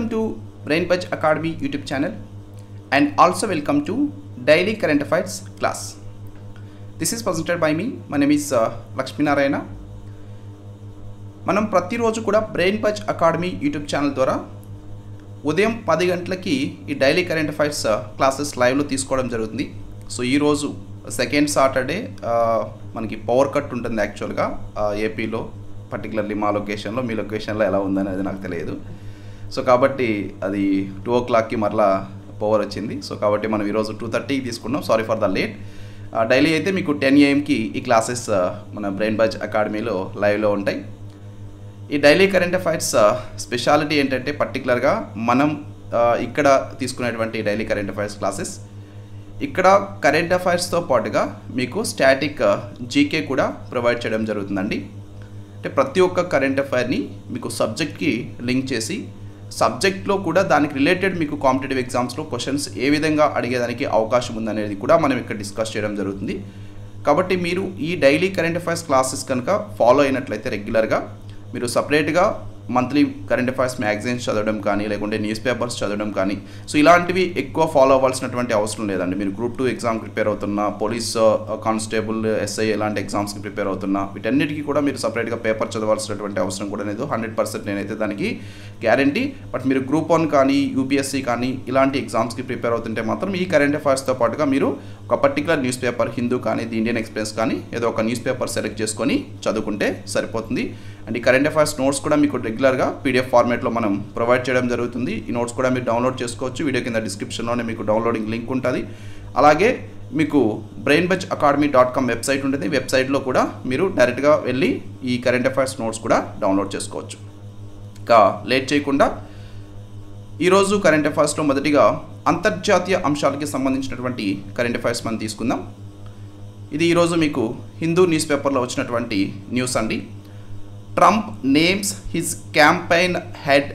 Welcome to BrainBuzz Academy YouTube channel and also welcome to Daily Current Affairs class. This is presented by me. My name is Lakshmana Reddy. Manam prati roju kuda BrainBuzz Academy YouTube channel dwara udayam 10 gantalaki ee Daily Current Affairs classes live lo teeskodam jarugutundi. So ee roju second Saturday manaki power cut untundi actually ga AP lo particularly ma location lo mee location lo ela undani adi naaku teliyadu. So kabatti adi 2 o'clock ki marla power ochindi. So kabatti manam ee roju 2:30 ki teeskunnam. Sorry for the late. Daily aithe meeku 10 am ki ee classes mana BrainBuzz Academy lo live lo untayi. ఈ daily current affairs speciality ఏంటంటే పర్టికులర్గా మనం ఇక్కడ తీసుకునేటువంటి daily current affairs classes ఇక్కడ current అఫైర్స్తో పాటుగా మీకు స్టాటిక్ జీకే కూడా ప్రొవైడ్ చేయడం జరుగుతుందండి. అంటే ప్రతి ఒక్క కరెంట్ అఫైర్ని మీకు సబ్జెక్ట్కి లింక్ చేసి సబ్జెక్ట్లో కూడా దానికి రిలేటెడ్ మీకు కాంపిటేటివ్ ఎగ్జామ్స్లో క్వశ్చన్స్ ఏ విధంగా అడిగేదానికి అవకాశం ఉందనేది కూడా మనం ఇక్కడ డిస్కస్ చేయడం జరుగుతుంది. కాబట్టి మీరు ఈ డైలీ కరెంట్ అఫైర్స్ క్లాసెస్ కనుక ఫాలో అయినట్లయితే రెగ్యులర్గా మీరు సపరేట్గా మంత్లీ కరెంట్ అఫైర్స్ మ్యాగజైన్స్ చదవడం కానీ లేకుంటే న్యూస్ పేపర్స్ చదవడం కానీ సో ఇలాంటివి ఎక్కువ ఫాలో అవ్వాల్సినటువంటి అవసరం లేదండి. మీరు గ్రూప్ 2 ఎగ్జామ్కి ప్రిపేర్ అవుతున్నా, పోలీస్ కానిస్టేబుల్, ఎస్ఐ ఇలాంటి ఎగ్జామ్స్కి ప్రిపేర్ అవుతున్నా వీటన్నిటికీ కూడా మీరు సపరేట్గా పేపర్ చదవాల్సినటువంటి అవసరం కూడా లేదు. 100% నేనైతే దానికి గ్యారంటీ. బట్ మీరు గ్రూప్ 1 కానీ యూపీఎస్సీ కానీ ఇలాంటి ఎగ్జామ్స్కి ప్రిపేర్ అవుతుంటే మాత్రం ఈ కరెంట్ అఫైర్స్తో పాటుగా మీరు ఒక పర్టికులర్ న్యూస్ పేపర్, హిందూ కానీ ది ఇండియన్ ఎక్స్ప్రెస్ కానీ ఏదో ఒక న్యూస్ పేపర్ సెలెక్ట్ చేసుకొని చదువుకుంటే సరిపోతుంది. అండ్ ఈ కరెంట్ అఫైర్స్ నోట్స్ కూడా మీకు రెగ్యులర్గా పీడిఎఫ్ ఫార్మేట్లో మనం ప్రొవైడ్ చేయడం జరుగుతుంది. ఈ నోట్స్ కూడా మీరు డౌన్లోడ్ చేసుకోవచ్చు. వీడియో కింద డిస్క్రిప్షన్లోనే మీకు డౌన్లోడింగ్ లింక్ ఉంటుంది. అలాగే మీకు brainbuzzacademy.com వెబ్సైట్ ఉంటుంది. వెబ్సైట్లో కూడా మీరు డైరెక్ట్గా వెళ్ళి ఈ కరెంట్ అఫైర్స్ నోట్స్ కూడా డౌన్లోడ్ చేసుకోవచ్చు. ఇంకా లేట్ చేయకుండా ఈరోజు కరెంట్ అఫైర్స్లో మొదటిగా అంతర్జాతీయ అంశాలకి సంబంధించినటువంటి కరెంట్ అఫైర్స్ మనం తీసుకుందాం. ఇది ఈరోజు మీకు హిందూ న్యూస్ పేపర్లో వచ్చినటువంటి న్యూస్ అండి. Trump names his campaign head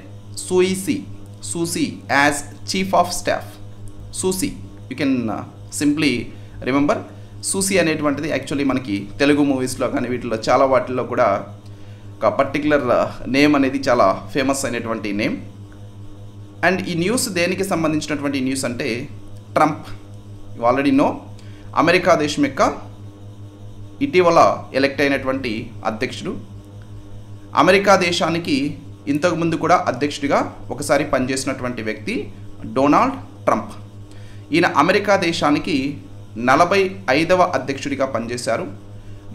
Susi as chief of staff. Susi, you can simply remember Susi అనేటువంటిది యాక్చువల్లీ మనకి తెలుగు మూవీస్లో కానీ వీటిలో చాలా వాటిల్లో కూడా ఒక పర్టికులర్ నేమ్ అనేది చాలా ఫేమస్ అయినటువంటి నేమ్. అండ్ ఈ న్యూస్ దేనికి సంబంధించినటువంటి న్యూస్ అంటే Trump you already know America దేశం యొక్క ఇటీవల ఎలెక్ట్ అయినటువంటి అధ్యక్షుడు. అమెరికా దేశానికి ఇంతకుముందు కూడా అధ్యక్షుడిగా ఒకసారి పనిచేసినటువంటి వ్యక్తి డొనాల్డ్ ట్రంప్. ఈయన అమెరికా దేశానికి 45వ అధ్యక్షుడిగా పనిచేశారు.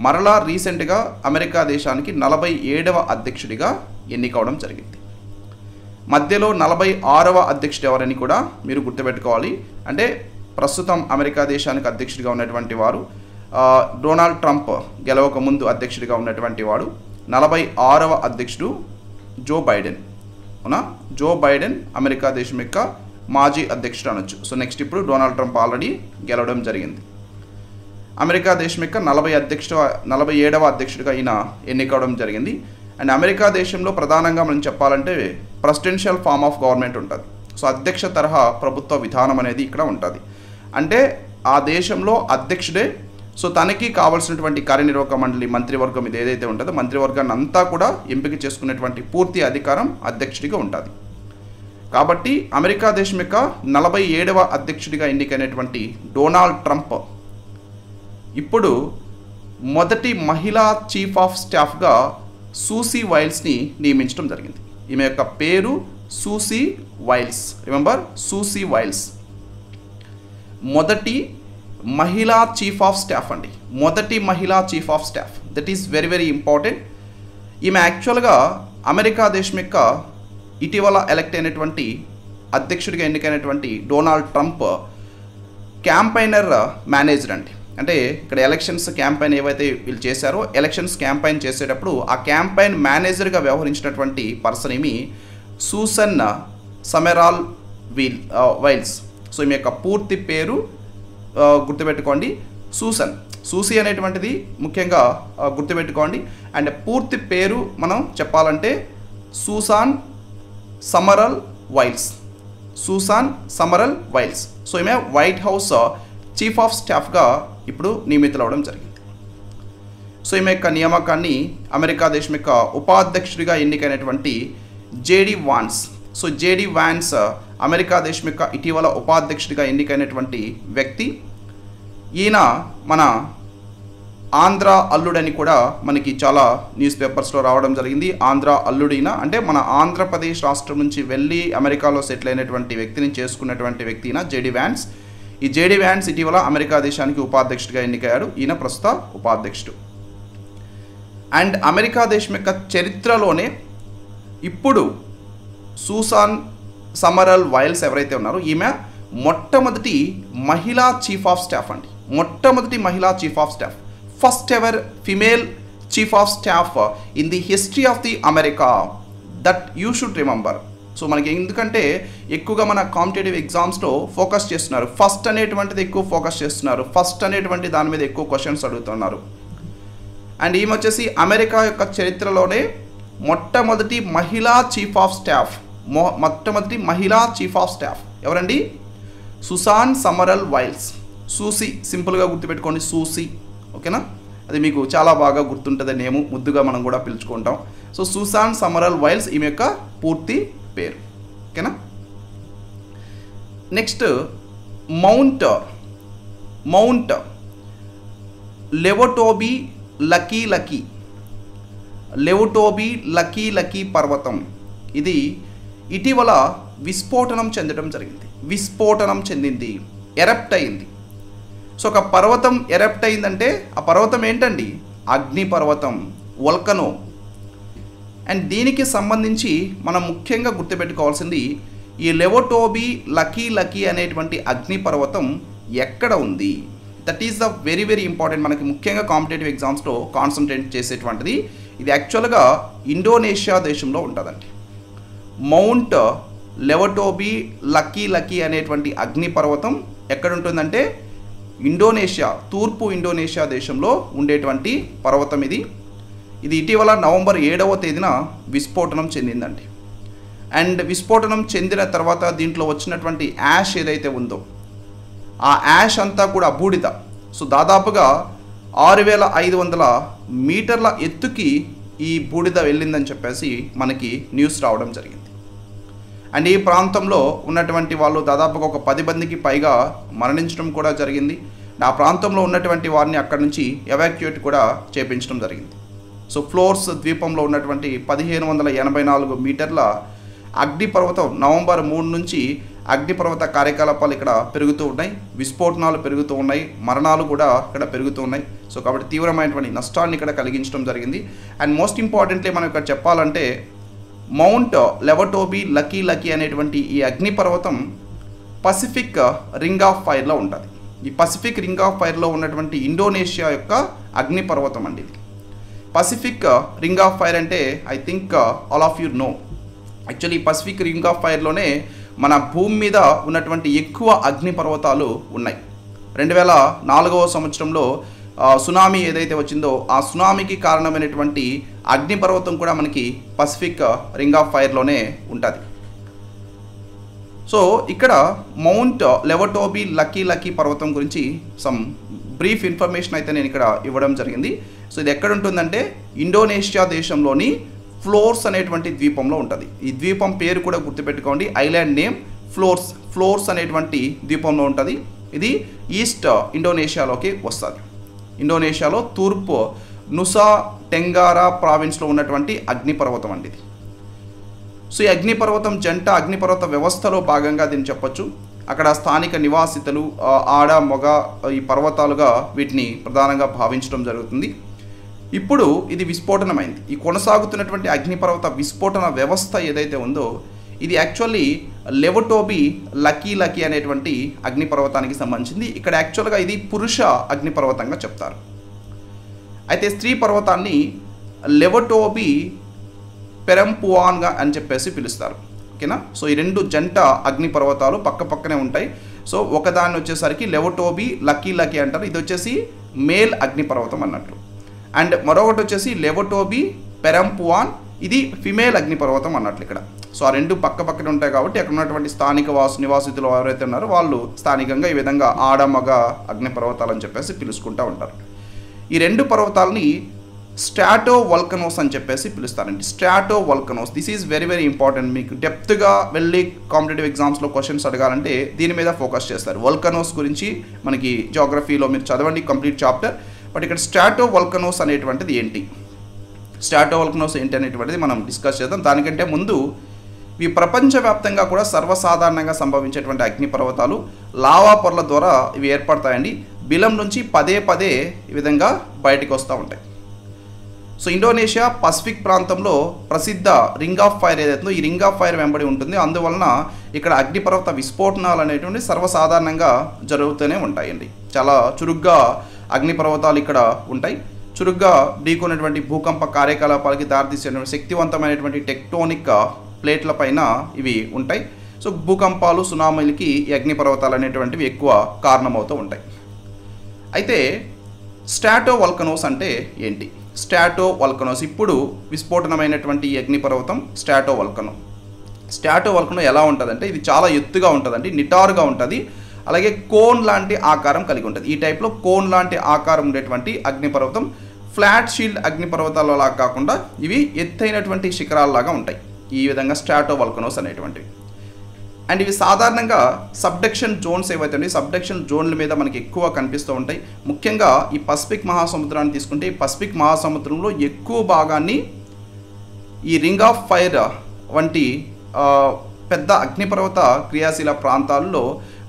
మరలా రీసెంట్గా అమెరికా దేశానికి 47వ అధ్యక్షుడిగా ఎన్నికవడం జరిగింది. మధ్యలో 46వ అధ్యక్షుడు ఎవరని కూడా మీరు గుర్తుపెట్టుకోవాలి. అంటే ప్రస్తుతం అమెరికా దేశానికి అధ్యక్షుడిగా ఉన్నటువంటి వారు డొనాల్డ్ ట్రంప్ గెలవక ముందు అధ్యక్షుడిగా ఉన్నటువంటి వాడు. 46వ అధ్యక్షుడు జో బైడెన్. అవునా, జో బైడెన్ అమెరికా దేశం యొక్క మాజీ అధ్యక్షుడు అనొచ్చు. సో నెక్స్ట్ ఇప్పుడు డొనాల్డ్ ట్రంప్ ఆల్రెడీ గెలవడం జరిగింది. అమెరికా దేశం యొక్క 47వ అధ్యక్షుడిగా ఈయన ఎన్నికవడం జరిగింది. అండ్ అమెరికా దేశంలో ప్రధానంగా మనం చెప్పాలంటే ప్రెసిడెన్షియల్ ఫామ్ ఆఫ్ గవర్నమెంట్ ఉంటుంది. సో అధ్యక్ష తరహా ప్రభుత్వ విధానం అనేది ఇక్కడ ఉంటుంది. అంటే ఆ దేశంలో అధ్యక్షుడే సో తనకి కావాల్సినటువంటి కార్యనిర్వాహక మండలి, మంత్రివర్గం ఇది ఏదైతే ఉంటుందో మంత్రివర్గాన్ని అంతా కూడా ఎంపిక చేసుకునేటువంటి పూర్తి అధికారం అధ్యక్షుడిగా ఉంటుంది. కాబట్టి అమెరికా దేశం యొక్క 47వ అధ్యక్షుడిగా ఎన్నికైనటువంటి డొనాల్డ్ ట్రంప్ ఇప్పుడు మొదటి మహిళా చీఫ్ ఆఫ్ స్టాఫ్గా సూసీ వైల్స్ని నియమించడం జరిగింది. ఈమె యొక్క పేరు Susie Wiles. Remember, Susie Wiles మొదటి మహిళా చీఫ్ ఆఫ్ స్టాఫ్ అండి. మొదటి మహిళా chief of staff, that is very very important. ఈమె యాక్చువల్గా అమెరికా దేశం యొక్క ఇటీవల ఎలెక్ట్ అయినటువంటి అధ్యక్షుడిగా ఎన్నికైనటువంటి డొనాల్డ్ ట్రంప్ క్యాంపైనర్ మేనేజర్ అండి. అంటే ఇక్కడ ఎలక్షన్స్ క్యాంపెయిన్ ఏవైతే వీళ్ళు చేశారో ఎలక్షన్స్ క్యాంపెయిన్ చేసేటప్పుడు ఆ క్యాంపెయిన్ మేనేజర్గా వ్యవహరించినటువంటి పర్సన్ ఏమి సూసన్ సమరాల్ వైల్స్. సో ఈమె యొక్క పూర్తి పేరు గుర్తుపెట్టుకోండి, సూసీ అనేటువంటిది ముఖ్యంగా గుర్తుపెట్టుకోండి. అండ్ పూర్తి పేరు మనం చెప్పాలంటే Susan Summerall Wiles. Susan Summerall Wiles. So ఈమె వైట్ హౌస్ చీఫ్ ఆఫ్ స్టాఫ్గా ఇప్పుడు నియమితులవడం జరిగింది. సో ఈమె యొక్క నియామకాన్ని అమెరికా దేశం యొక్క ఉపాధ్యక్షుడిగా ఎన్నికైనటువంటి JD Vance. So JD Vance America దేశం యొక్క ఇటీవల ఉపాధ్యక్షుడిగా ఎన్నికైనటువంటి వ్యక్తి, ఈయన మన ఆంధ్ర అల్లుడని కూడా మనకి చాలా న్యూస్ పేపర్స్లో రావడం జరిగింది. ఆంధ్ర అల్లుడినా అంటే మన ఆంధ్రప్రదేశ్ రాష్ట్రం నుంచి వెళ్ళి అమెరికాలో సెటిల్ అయినటువంటి వ్యక్తిని చేసుకున్నటువంటి వ్యక్తినా జేడి వాన్స్. ఈ జేడి వాన్స్ ఇటీవల అమెరికా దేశానికి ఉపాధ్యక్షుడిగా ఎన్నికయ్యాడు. ఈయన ప్రస్తుత ఉపాధ్యక్షుడు. అండ్ అమెరికా దేశం యొక్క చరిత్రలోనే ఇప్పుడు సూసాన్ సమరల్ వైల్స్ ఎవరైతే ఉన్నారో ఈమె మొట్టమొదటి మహిళా చీఫ్ ఆఫ్ స్టాఫ్ అండి. మొట్టమొదటి మహిళా chief of staff, first ever female chief of staff in the history of the America, that you should remember. So మనకి ఎందుకంటే ఎక్కువగా మన కాంపిటేటివ్ ఎగ్జామ్స్లో ఫోకస్ చేస్తున్నారు, ఫస్ట్ అనేటువంటిది ఎక్కువ ఫోకస్ చేస్తున్నారు, ఫస్ట్ అనేటువంటి దాని మీద ఎక్కువ క్వశ్చన్స్ అడుగుతున్నారు. అండ్ ఈమె వచ్చేసి అమెరికా యొక్క చరిత్రలోనే మొట్టమొదటి మహిళా చీఫ్ ఆఫ్ స్టాఫ్, మొట్టమొదటి మహిళా చీఫ్ ఆఫ్ స్టాఫ్ ఎవరండి? Susan Summerall Wiles. సూసి, సింపుల్గా గుర్తుపెట్టుకోండి సూసి, ఓకేనా? అది మీకు చాలా బాగా గుర్తుంటుంది, నేము ముద్దుగా మనం కూడా పిలుచుకుంటాం. సో సూసాన్ సమరల్ వైల్స్ ఈమె యొక్క పూర్తి పేరు, ఓకేనా? Next Mount Lewotobi Laki Laki, Lewotobi Laki Laki పర్వతం ఇది ఇటీవల విస్ఫోటనం చెందడం జరిగింది, విస్ఫోటనం చెందింది, ఎరప్ట్ అయింది. సో ఒక పర్వతం ఎరప్ట్ అయిందంటే ఆ పర్వతం ఏంటండి? అగ్నిపర్వతం, వల్కనో. అండ్ దీనికి సంబంధించి మనం ముఖ్యంగా గుర్తుపెట్టుకోవాల్సింది ఈ లెవోటోబి లకీ లకీ అనేటువంటి అగ్నిపర్వతం ఎక్కడ ఉంది? That is the very very important, మనకి ముఖ్యంగా కాంపిటేటివ్ ఎగ్జామ్స్లో కాన్సన్ట్రేట్ చేసేటువంటిది. ఇది యాక్చువల్గా ఇండోనేషియా దేశంలో ఉంటుందండి. మౌంట్ లెవోటోబి లకీ లకీ అనేటువంటి అగ్నిపర్వతం ఎక్కడుంటుందంటే ఇండోనేషియా, తూర్పు ఇండోనేషియా దేశంలో ఉండేటువంటి పర్వతం ఇది. ఇది ఇటీవల నవంబర్ 7వ తేదీన విస్ఫోటనం చెందిందండి. అండ్ విస్ఫోటనం చెందిన తర్వాత దీంట్లో వచ్చినటువంటి యాష్ ఏదైతే ఉందో ఆ యాష్ అంతా కూడా బూడిద. సో దాదాపుగా 6500 మీటర్ల ఎత్తుకి ఈ బూడిద వెళ్ళిందని చెప్పేసి మనకి న్యూస్ రావడం జరిగింది. అండ్ ఈ ప్రాంతంలో ఉన్నటువంటి వాళ్ళు దాదాపుగా ఒక 10 మందికి పైగా మరణించడం కూడా జరిగింది. ఆ ప్రాంతంలో ఉన్నటువంటి వారిని అక్కడి నుంచి ఎవాక్యుయేట్ కూడా చేయించడం జరిగింది. సో ఫ్లోర్స్ ద్వీపంలో ఉన్నటువంటి 1584 మీటర్ల అగ్నిపర్వతం, నవంబర్ 3 నుంచి అగ్నిపర్వత కార్యకలాపాలు ఇక్కడ పెరుగుతూ ఉన్నాయి, విస్ఫోటనాలు పెరుగుతూ ఉన్నాయి, మరణాలు కూడా ఇక్కడ పెరుగుతూ ఉన్నాయి. సో కాబట్టి తీవ్రమైనటువంటి నష్టాన్ని ఇక్కడ కలిగించడం జరిగింది. అండ్ మోస్ట్ ఇంపార్టెంట్లీ మనం ఇక్కడ చెప్పాలంటే మౌంట్ లెవోటోబి లకీ లకీ అనేటువంటి ఈ అగ్నిపర్వతం పసిఫిక్ రింగ్ ఆఫ్ ఫైర్లో ఉంటుంది. ఈ పసిఫిక్ రింగ్ ఆఫ్ ఫైర్లో ఉన్నటువంటి ఇండోనేషియా యొక్క అగ్నిపర్వతం అండి. పసిఫిక్ రింగ్ ఆఫ్ ఫైర్ అంటే I think all of you know. Actually Pacific ring of ఫైర్లోనే మన భూమి మీద ఉన్నటువంటి ఎక్కువ అగ్నిపర్వతాలు ఉన్నాయి. 2004వ సంవత్సరంలో సునామీ ఏదైతే వచ్చిందో ఆ సునామీకి కారణమైనటువంటి అగ్నిపర్వతం కూడా మనకి పసిఫిక్ రింగ్ ఆఫ్ ఫైర్లోనే ఉంటుంది. సో ఇక్కడ మౌంట్ లెవోటోబి లకీ లకీ పర్వతం గురించి సమ్ బ్రీఫ్ ఇన్ఫర్మేషన్ అయితే నేను ఇక్కడ ఇవ్వడం జరిగింది. సో ఇది ఎక్కడ ఉంటుందంటే ఇండోనేషియా దేశంలోని ఫ్లోర్స్ అనేటువంటి ద్వీపంలో ఉంటుంది. ఈ ద్వీపం పేరు కూడా గుర్తుపెట్టుకోండి, ఐలాండ్ నేమ్ ఫ్లోర్స్, ఫ్లోర్స్ అనేటువంటి ద్వీపంలో ఉంటుంది. ఇది ఈస్ట్ ఇండోనేషియాలోకి వస్తుంది. ఇండోనేషియాలో తూర్పు నుసా టెంగారా ప్రావిన్స్లో ఉన్నటువంటి అగ్నిపర్వతం అండి ఇది. సో ఈ అగ్నిపర్వతం జంట అగ్నిపర్వత వ్యవస్థలో భాగంగా దీన్ని చెప్పొచ్చు. అక్కడ స్థానిక నివాసితులు ఆడ మొగ ఈ పర్వతాలుగా వీటిని ప్రధానంగా భావించడం జరుగుతుంది. ఇప్పుడు ఇది విస్ఫోటనమైంది. ఈ కొనసాగుతున్నటువంటి అగ్నిపర్వత విస్ఫోటన వ్యవస్థ ఏదైతే ఉందో ఇది యాక్చువల్లీ లెవోటోబి లకీ లకీ అనేటువంటి అగ్నిపర్వతానికి సంబంధించింది. ఇక్కడ యాక్చువల్గా ఇది పురుష అగ్నిపర్వతంగా చెప్తారు. అయితే స్త్రీ పర్వతాన్ని లెవోటోబి పెరంపువాన్గా అని చెప్పేసి పిలుస్తారు, ఓకేనా? సో ఈ రెండు జంట అగ్నిపర్వతాలు పక్క పక్కనే ఉంటాయి. సో ఒకదాన్ని వచ్చేసరికి లెవోటోబి లకీ లకీ అంటారు, ఇది వచ్చేసి మేల్ అగ్నిపర్వతం అన్నట్లు. అండ్ మరొకటి వచ్చేసి లెవోటోబి పెరంపువాన్, ఇది ఫిమేల్ అగ్నిపర్వతం అన్నట్లు ఇక్కడ. సో ఆ రెండు పక్క పక్కనే ఉంటాయి కాబట్టి అక్కడ ఉన్నటువంటి స్థానిక నివాసితులు ఎవరైతే ఉన్నారో వాళ్ళు స్థానికంగా ఈ విధంగా ఆడ మగ అగ్నిపర్వతాలు అని చెప్పేసి పిలుచుకుంటూ ఉంటారు. ఈ రెండు పర్వతాలని స్ట్రాటో వల్కనోస్ అని చెప్పేసి పిలుస్తారండి. Stratovolcanoes, this is very very important. మీకు డెప్త్గా వెళ్ళి కాంపిటేటివ్ ఎగ్జామ్స్లో క్వశ్చన్స్ అడగాలంటే దీని మీద ఫోకస్ చేస్తారు. వల్కనోస్ గురించి మనకి జియోగ్రఫీలో మీరు చదవండి కంప్లీట్ చాప్టర్. బట్ ఇక్కడ స్ట్రాటో వల్కనోస్ అనేటువంటిది ఏంటి, స్ట్రాటో వల్కనోస్ ఏంటి అనేటువంటిది మనం డిస్కస్ చేద్దాం. దానికంటే ముందు ఇవి ప్రపంచవ్యాప్తంగా కూడా సర్వసాధారణంగా సంభవించేటువంటి అగ్నిపర్వతాలు లావా పొరల ద్వారా ఇవి ఏర్పడతాయండి. బిలం నుంచి పదే పదే ఈ విధంగా బయటకు వస్తూ ఉంటాయి. సో ఇండోనేషియా పసిఫిక్ ప్రాంతంలో ప్రసిద్ధ రింగ్ ఆఫ్ ఫైర్ ఏదైతుందో ఈ రింగ్ ఆఫ్ ఫైర్ వెంబడి ఉంటుంది. అందువలన ఇక్కడ అగ్నిపర్వత విస్ఫోటనాలు అనేటువంటి సర్వసాధారణంగా జరుగుతూనే ఉంటాయండి. చాలా చురుగ్గా అగ్నిపర్వతాలు ఇక్కడ ఉంటాయి. చురుగ్గా ఢీకొనేటువంటి భూకంప కార్యకలాపాలకి దారితీసేటువంటి శక్తివంతమైనటువంటి టెక్టోనిక్ ప్లేట్ల పైన ఇవి ఉంటాయి. సో భూకంపాలు, సునామీలకి ఈ అగ్నిపర్వతాలు అనేటువంటివి ఎక్కువ కారణమవుతూ ఉంటాయి. అయితే స్ట్రాటో వల్కనోస్ అంటే ఏంటి? స్ట్రాటో వల్కనోస్, ఇప్పుడు విస్ఫోటనమైనటువంటి ఈ అగ్నిపర్వతం స్ట్రాటో వల్కనో. స్ట్రాటో వల్కనో ఎలా ఉంటుందంటే ఇది చాలా ఎత్తుగా ఉంటుందండి, నిటారుగా ఉంటుంది. అలాగే కోన్ లాంటి ఆకారం కలిగి ఉంటుంది. ఈ టైప్లో కోన్ లాంటి ఆకారం ఉండేటువంటి అగ్నిపర్వతం, ఫ్లాట్ షీల్డ్ అగ్నిపర్వతాలలా కాకుండా ఇవి ఎత్తైనటువంటి శిఖరాలలాగా ఉంటాయి. ఈ విధంగా స్ట్రాటో వల్కనోస్ అనేటువంటివి. అండ్ ఇవి సాధారణంగా సబ్డక్షన్ జోన్స్ ఏవైతే ఉంటాయి సబ్డక్షన్ జోన్ల మీద మనకి ఎక్కువ కనిపిస్తూ ఉంటాయి. ముఖ్యంగా ఈ పసిఫిక్ మహాసముద్రాన్ని తీసుకుంటే ఈ పసిఫిక్ మహాసముద్రంలో ఎక్కువ భాగాన్ని ఈ రింగ్ ఆఫ్ ఫైర్ వంటి పెద్ద అగ్నిపర్వత క్రియాశీల ప్రాంతాల్లో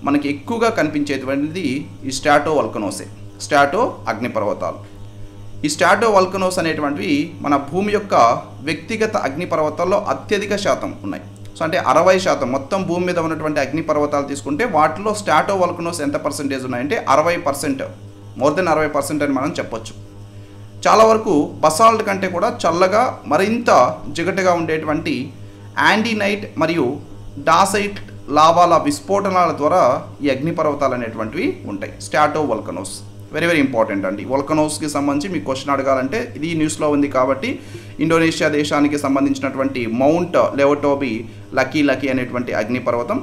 మనకి ఎక్కువగా కనిపించేటువంటిది ఈ స్ట్రాటో వల్కనోసే, స్ట్రాటో అగ్నిపర్వతాలు. ఈ స్ట్రాటో వల్కనోస్ అనేటువంటివి మన భూమి యొక్క వ్యక్తిగత అగ్నిపర్వతాల్లో అత్యధిక శాతం ఉన్నాయి. సో అంటే 60% మొత్తం భూమి మీద ఉన్నటువంటి అగ్నిపర్వతాలు తీసుకుంటే వాటిలో స్ట్రాటో వల్కనోస్ ఎంత పర్సెంటేజ్ ఉన్నాయంటే 60%, more than 60% అని మనం చెప్పొచ్చు. చాలా వరకు బసాల్ట్ కంటే కూడా చల్లగా మరింత జిగటగా ఉండేటువంటి యాండీనైట్ మరియు డాసైట్ లావాల విస్ఫోటనాల ద్వారా ఈ అగ్నిపర్వతాలు అనేటువంటివి ఉంటాయి. Strato volcanoes very very important అండి. వల్కనోస్కి సంబంధించి మీకు క్వశ్చన్ అడగాలంటే ఇది న్యూస్లో ఉంది కాబట్టి, ఇండోనేషియా దేశానికి సంబంధించినటువంటి మౌంట్ లెవటోబి లకీ లకీ అనేటువంటి అగ్నిపర్వతం,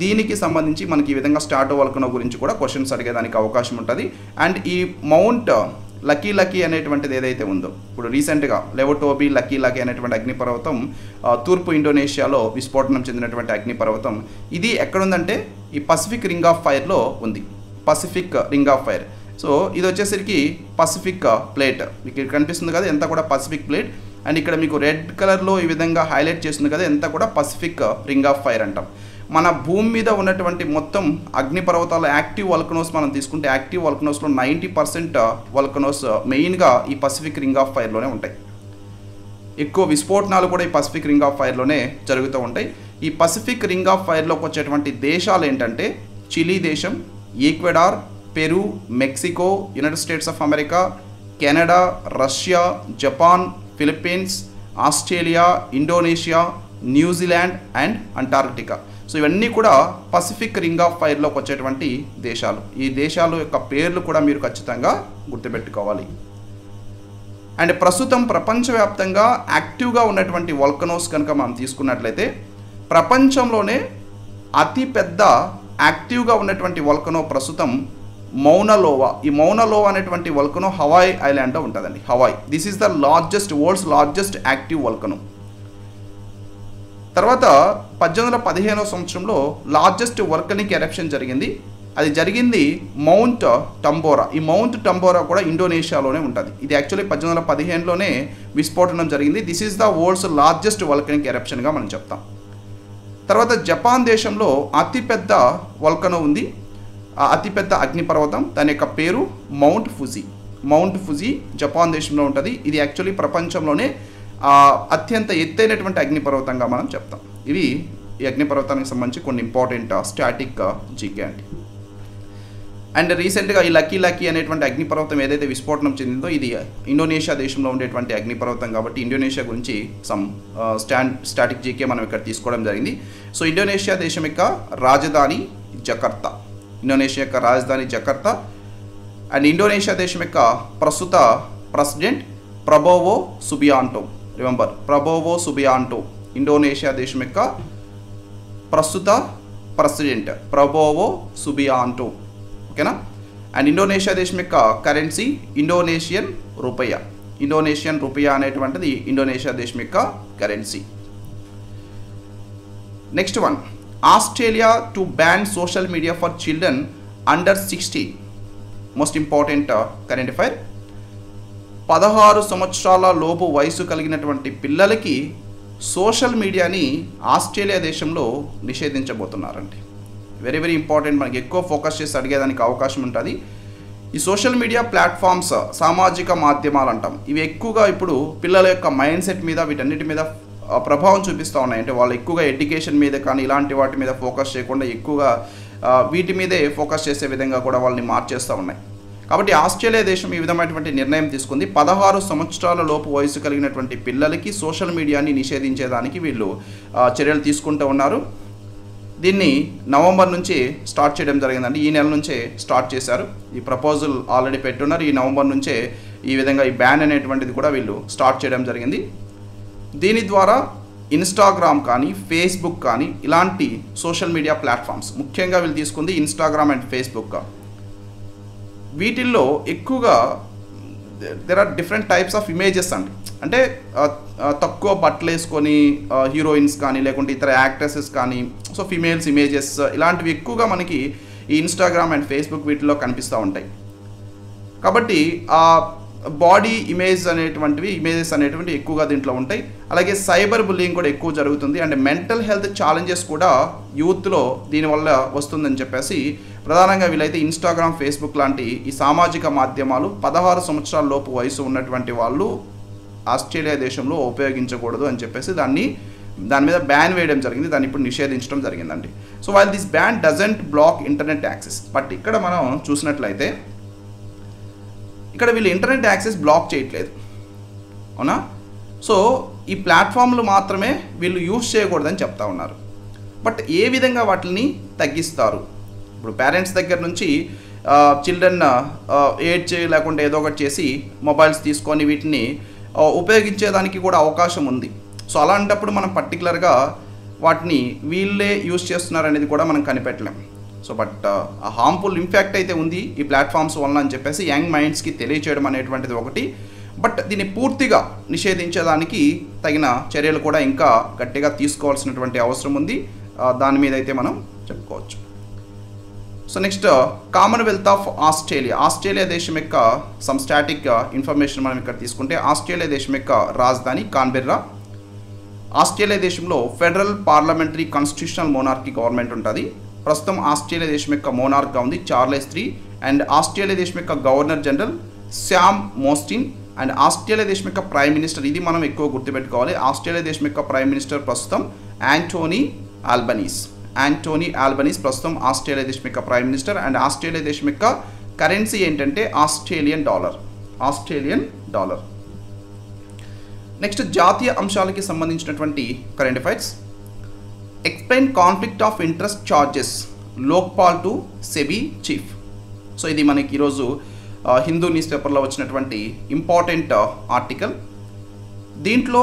దీనికి సంబంధించి మనకి ఈ విధంగా స్ట్రాటో వల్కనో గురించి కూడా క్వశ్చన్స్ అడిగేదానికి అవకాశం ఉంటుంది. అండ్ ఈ మౌంట్ లకీ లకీ అనేటువంటిది ఏదైతే ఉందో, ఇప్పుడు రీసెంట్గా లెవటోబి లకీ లకీ అనేటువంటి అగ్నిపర్వతం తూర్పు ఇండోనేషియాలో విస్ఫోటనం చెందినటువంటి అగ్నిపర్వతం, ఇది ఎక్కడుందంటే ఈ పసిఫిక్ రింగ్ ఆఫ్ ఫైర్లో ఉంది. Pacific ring of fire, so ఇది వచ్చేసరికి పసిఫిక్ ప్లేట్, మీకు కనిపిస్తుంది కదా ఎంత కూడా పసిఫిక్ ప్లేట్. అండ్ ఇక్కడ మీకు రెడ్ కలర్లో ఈ విధంగా హైలైట్ చేస్తుంది కదా ఎంత కూడా పసిఫిక్ రింగ్ ఆఫ్ ఫైర్ అంటాం. మన భూమి మీద ఉన్నటువంటి మొత్తం అగ్నిపర్వతాల యాక్టివ్ వల్కనోస్ మనం తీసుకుంటే యాక్టివ్ వల్కనోస్లో 90% వల్కనోస్ మెయిన్గా ఈ పసిఫిక్ రింగ్ ఆఫ్ ఫైర్లోనే ఉంటాయి. ఎక్కువ విస్ఫోటనాలు కూడా ఈ పసిఫిక్ రింగ్ ఆఫ్ ఫైర్లోనే జరుగుతూ ఉంటాయి. ఈ పసిఫిక్ రింగ్ ఆఫ్ ఫైర్లోకి వచ్చేటువంటి దేశాలు ఏంటంటే చిలీ దేశం, Ecuador, Peru, Mexico, United States of America, Canada, Russia, Japan, Philippines, Australia, Indonesia, New Zealand and Antarctica. So ఇవన్నీ కూడా పసిఫిక్ రింగ్ ఆఫ్ ఫైర్లోకి వచ్చేటువంటి దేశాలు. ఈ దేశాల యొక్క పేర్లు కూడా మీరు ఖచ్చితంగా గుర్తుపెట్టుకోవాలి. అండ్ ప్రస్తుతం ప్రపంచవ్యాప్తంగా యాక్టివ్గా ఉన్నటువంటి వల్కనోస్ కనుక మనం తీసుకున్నట్లయితే ప్రపంచంలోనే అతిపెద్ద యాక్టివ్గా ఉన్నటువంటి వల్కనో ప్రస్తుతం మౌనలోవా. ఈ మౌనలోవా అనేటువంటి వల్కనో హవాయ్ ఐలాండ్లో ఉంటుందండి, Hawaii. This is the largest, world's largest active volcano. తర్వాత 1815 లార్జెస్ట్ వల్కనిక్ ఎరప్షన్ జరిగింది. అది జరిగింది మౌంట్ టంబోరా. ఈ మౌంట్ టంబోరా కూడా ఇండోనేషియాలోనే ఉంటుంది. ఇది యాక్చువల్లీ 1815 విస్ఫోటనం జరిగింది. This is the world's largest volcanic ఎరప్షన్గా మనం చెప్తాం. తర్వాత జపాన్ దేశంలో అతిపెద్ద వల్కనో ఉంది, అతిపెద్ద అగ్నిపర్వతం, దాని యొక్క పేరు Mount Fuji. Mount Fuji Japan దేశంలో ఉంటుంది. ఇది యాక్చువల్లీ ప్రపంచంలోనే అత్యంత ఎత్తైనటువంటి అగ్నిపర్వతంగా మనం చెప్తాం. ఇవి ఈ అగ్నిపర్వతానికి సంబంధించి కొన్ని ఇంపార్టెంట్ స్టాటిక్ జీకే అండి. అండ్ రీసెంట్గా ఈ లకీ లకీ అనేటువంటి అగ్నిపర్వతం ఏదైతే విస్ఫోటనం చెందిందో ఇది ఇండోనేషియా దేశంలో ఉండేటువంటి అగ్నిపర్వతం కాబట్టి ఇండోనేషియా గురించి స్టాటిక్ జీకే మనం ఇక్కడ తీసుకోవడం జరిగింది. సో ఇండోనేషియా దేశం యొక్క రాజధాని జకర్తా, ఇండోనేషియా యొక్క రాజధాని జకర్తా. అండ్ ఇండోనేషియా దేశం యొక్క ప్రస్తుత president Prabowo Subianto. Remember, Prabowo Subianto Indonesia దేశం యొక్క ప్రస్తుత ప్రెసిడెంట్, ప్రబోవో సుబియాంటో, ఓకేనా. అండ్ ఇండోనేషియా దేశం యొక్క కరెన్సీ ఇండోనేషియన్ రూపాయ. ఇండోనేషియన్ రూపాయి అనేటువంటిది ఇండోనేషియా దేశం యొక్క currency. Next one, Australia to ban social media for children under 16. Most important current affair. 16 సంవత్సరాల లోపు వయసు కలిగినటువంటి పిల్లలకి సోషల్ మీడియాని ఆస్ట్రేలియా దేశంలో నిషేధించబోతున్నారండి. వెరీ వెరీ ఇంపార్టెంట్, మనకి ఎక్కువ ఫోకస్ చేసి అడిగేదానికి అవకాశం ఉంటుంది. ఈ సోషల్ మీడియా ప్లాట్ఫామ్స్, సామాజిక మాధ్యమాలు అంటాం, ఇవి ఎక్కువగా ఇప్పుడు పిల్లల యొక్క మైండ్ సెట్ మీద వీటన్నిటి మీద ప్రభావం చూపిస్తూ ఉన్నాయి. అంటే వాళ్ళు ఎక్కువగా ఎడ్యుకేషన్ మీద కానీ ఇలాంటి వాటి మీద ఫోకస్ చేయకుండా ఎక్కువగా వీటి మీదే ఫోకస్ చేసే విధంగా కూడా వాళ్ళని మార్చేస్తూ ఉన్నాయి. కాబట్టి ఆస్ట్రేలియా దేశం ఈ విధమైనటువంటి నిర్ణయం తీసుకుంది. 16 సంవత్సరాల లోపు వయసు కలిగినటువంటి పిల్లలకి సోషల్ మీడియాని నిషేధించేదానికి వీళ్ళు చర్యలు తీసుకుంటూ ఉన్నారు. దీన్ని నవంబర్ నుంచి స్టార్ట్ చేయడం జరిగిందండి. ఈ నెల నుంచే స్టార్ట్ చేశారు. ఈ ప్రపోజల్ ఆల్రెడీ పెట్టున్నారు. ఈ నవంబర్ నుంచే ఈ విధంగా ఈ బ్యాన్ అనేటువంటిది కూడా వీళ్ళు స్టార్ట్ చేయడం జరిగింది. దీని ద్వారా ఇన్స్టాగ్రామ్ కానీ ఫేస్బుక్ కానీ ఇలాంటి సోషల్ మీడియా ప్లాట్ఫామ్స్, ముఖ్యంగా వీళ్ళు తీసుకుంది ఇన్స్టాగ్రామ్ అండ్ ఫేస్బుక్. వీటిల్లో ఎక్కువగా there are different types of images అండి. అంటే తక్కువ బట్టలు వేసుకొని హీరోయిన్స్ కానీ లేకుంటే ఇతర యాక్ట్రెసెస్ కానీ, సో ఫిమేల్స్ ఇమేజెస్ ఇలాంటివి ఎక్కువగా మనకి ఈ ఇన్స్టాగ్రామ్ అండ్ ఫేస్బుక్ వీటిల్లో కనిపిస్తూ ఉంటాయి. కాబట్టి ఆ బాడీ ఇమేజెస్ అనేటువంటివి ఎక్కువగా దీంట్లో ఉంటాయి. అలాగే సైబర్ బుల్లింగ్ కూడా ఎక్కువ జరుగుతుంది. అండ్ మెంటల్ హెల్త్ ఛాలెంజెస్ కూడా యూత్లో దీనివల్ల వస్తుందని చెప్పేసి ప్రధానంగా వీళ్ళైతే ఇన్స్టాగ్రామ్, ఫేస్బుక్ లాంటి ఈ సామాజిక మాధ్యమాలు 16 సంవత్సరాల లోపు వయసు ఉన్నటువంటి వాళ్ళు ఆస్ట్రేలియా దేశంలో ఉపయోగించకూడదు అని చెప్పేసి దాని మీద బ్యాన్ వేయడం జరిగింది. దాన్ని ఇప్పుడు నిషేధించడం జరిగిందండి. So while this ban doesn't block internet access, but ఇక్కడ మనం చూసినట్లయితే ఇక్కడ వీళ్ళు ఇంటర్నెట్ యాక్సెస్ బ్లాక్ చేయట్లేదు, అవునా? సో ఈ ప్లాట్ఫామ్లు మాత్రమే వీళ్ళు యూజ్ చేయకూడదని చెప్తా ఉన్నారు. బట్ ఏ విధంగా వాటిని తగ్గిస్తారు? ఇప్పుడు పేరెంట్స్ దగ్గర నుంచి చిల్డ్రన్ ఏడ్ చేయ లేకుండా ఏదో ఒకటి చేసి మొబైల్స్ తీసుకొని వీటిని ఉపయోగించేదానికి కూడా అవకాశం ఉంది. సో అలాంటప్పుడు మనం పర్టికులర్గా వాటిని వీళ్ళే యూజ్ చేస్తున్నారు అనేది కూడా మనం కనిపెట్టలేం. సో బట్ ఆ హార్మ్ఫుల్ ఇంపాక్ట్ అయితే ఉంది ఈ ప్లాట్ఫామ్స్ వల్ల అని చెప్పేసి యంగ్ మైండ్స్కి తెలియచేయడం అనేటువంటిది ఒకటి. బట్ దీన్ని పూర్తిగా నిషేధించేదానికి తగిన చర్యలు కూడా ఇంకా గట్టిగా తీసుకోవాల్సినటువంటి అవసరం ఉంది. దాని మీద అయితే మనం చెప్పుకోవచ్చు. So next, Commonwealth of Australia. Australia దేశం యొక్క సమ్ స్టాటిక్ ఇన్ఫర్మేషన్ మనం ఇక్కడ తీసుకుంటే, ఆస్ట్రేలియా దేశం యొక్క రాజధాని కాన్బెర్రా. ఆస్ట్రేలియా దేశంలో federal parliamentary constitutional monarchy government ఉంటుంది. ప్రస్తుతం ఆస్ట్రేలియా దేశం యొక్క మోనార్క్గా ఉంది చార్లెస్ III. అండ్ ఆస్ట్రేలియా దేశం యొక్క governor general Sam Mostyn. And Australia దేశం యొక్క ప్రైమ్ మినిస్టర్, ఇది మనం ఎక్కువ గుర్తుపెట్టుకోవాలి, ఆస్ట్రేలియా దేశం యొక్క ప్రైమ్ మినిస్టర్ ప్రస్తుతం యాంటోనీ ఆల్బనీస్ ప్రస్తుతం ఆస్ట్రేలియా దేశం యొక్క ప్రైమ్ మినిస్టర్. అండ్ ఆస్ట్రేలియా దేశం యొక్క కరెన్సీ ఏంటంటే ఆస్ట్రేలియన్ డాలర్. నెక్స్ట్, జాతీయ అంశాలకి సంబంధించినటువంటి current affairs. Explain conflict of interest charges Lokpal to SEBI chief. So ఇది మనకి ఈరోజు హిందూ న్యూస్ పేపర్లో వచ్చినటువంటి ఇంపార్టెంట్ ఆర్టికల్. దీంట్లో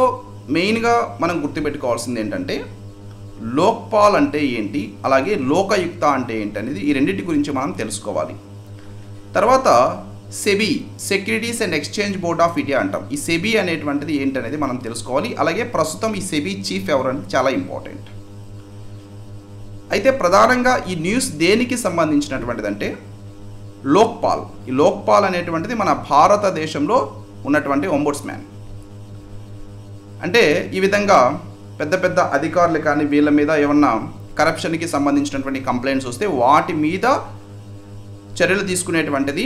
మెయిన్గా మనం గుర్తుపెట్టుకోవాల్సింది ఏంటంటే లోక్పాల్ అంటే ఏంటి, అలాగే లోకాయుక్త అంటే ఏంటి అనేది, ఈ రెండింటి గురించి మనం తెలుసుకోవాలి. తర్వాత SEBI, securities and exchange board of India అంటాం. ఈ సెబీ అనేటువంటిది ఏంటనేది మనం తెలుసుకోవాలి. అలాగే ప్రస్తుతం ఈ సెబీ చీఫ్ ఎవరంటే చాలా ఇంపార్టెంట్. అయితే ప్రధానంగా ఈ న్యూస్ దేనికి సంబంధించినటువంటిదంటే లోక్పాల్. ఈ లోక్పాల్ అనేటువంటిది మన భారతదేశంలో ఉన్నటువంటి ఒంబుడ్స్మ్యాన్. అంటే ఈ విధంగా పెద్ద పెద్ద అధికారులు కానీ వీళ్ళ మీద ఏమన్నా కరప్షన్కి సంబంధించినటువంటి కంప్లైంట్స్ వస్తే వాటి మీద చర్యలు తీసుకునేటువంటిది,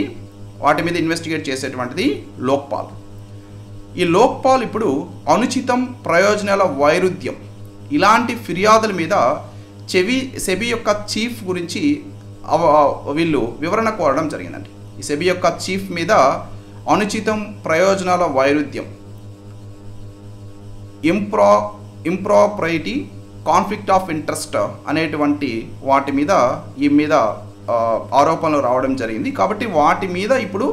వాటి మీద ఇన్వెస్టిగేట్ చేసేటువంటిది లోక్పాల్. ఈ లోక్పాల్ ఇప్పుడు అనుచితం, ప్రయోజనాల వైరుధ్యం ఇలాంటి ఫిర్యాదుల మీద సెబీ యొక్క చీఫ్ గురించి వీళ్ళు వివరణ కోరడం జరిగిందండి. ఈ సెబీ యొక్క చీఫ్ మీద అనుచితం, ప్రయోజనాల వైరుధ్యం, ఇంప్రాపర్టీ, కాన్ఫ్లిక్ట్ ఆఫ్ ఇంట్రెస్ట్ అనేటువంటి వాటి మీద ఆరోపణలు రావడం జరిగింది. కాబట్టి వాటి మీద ఇప్పుడు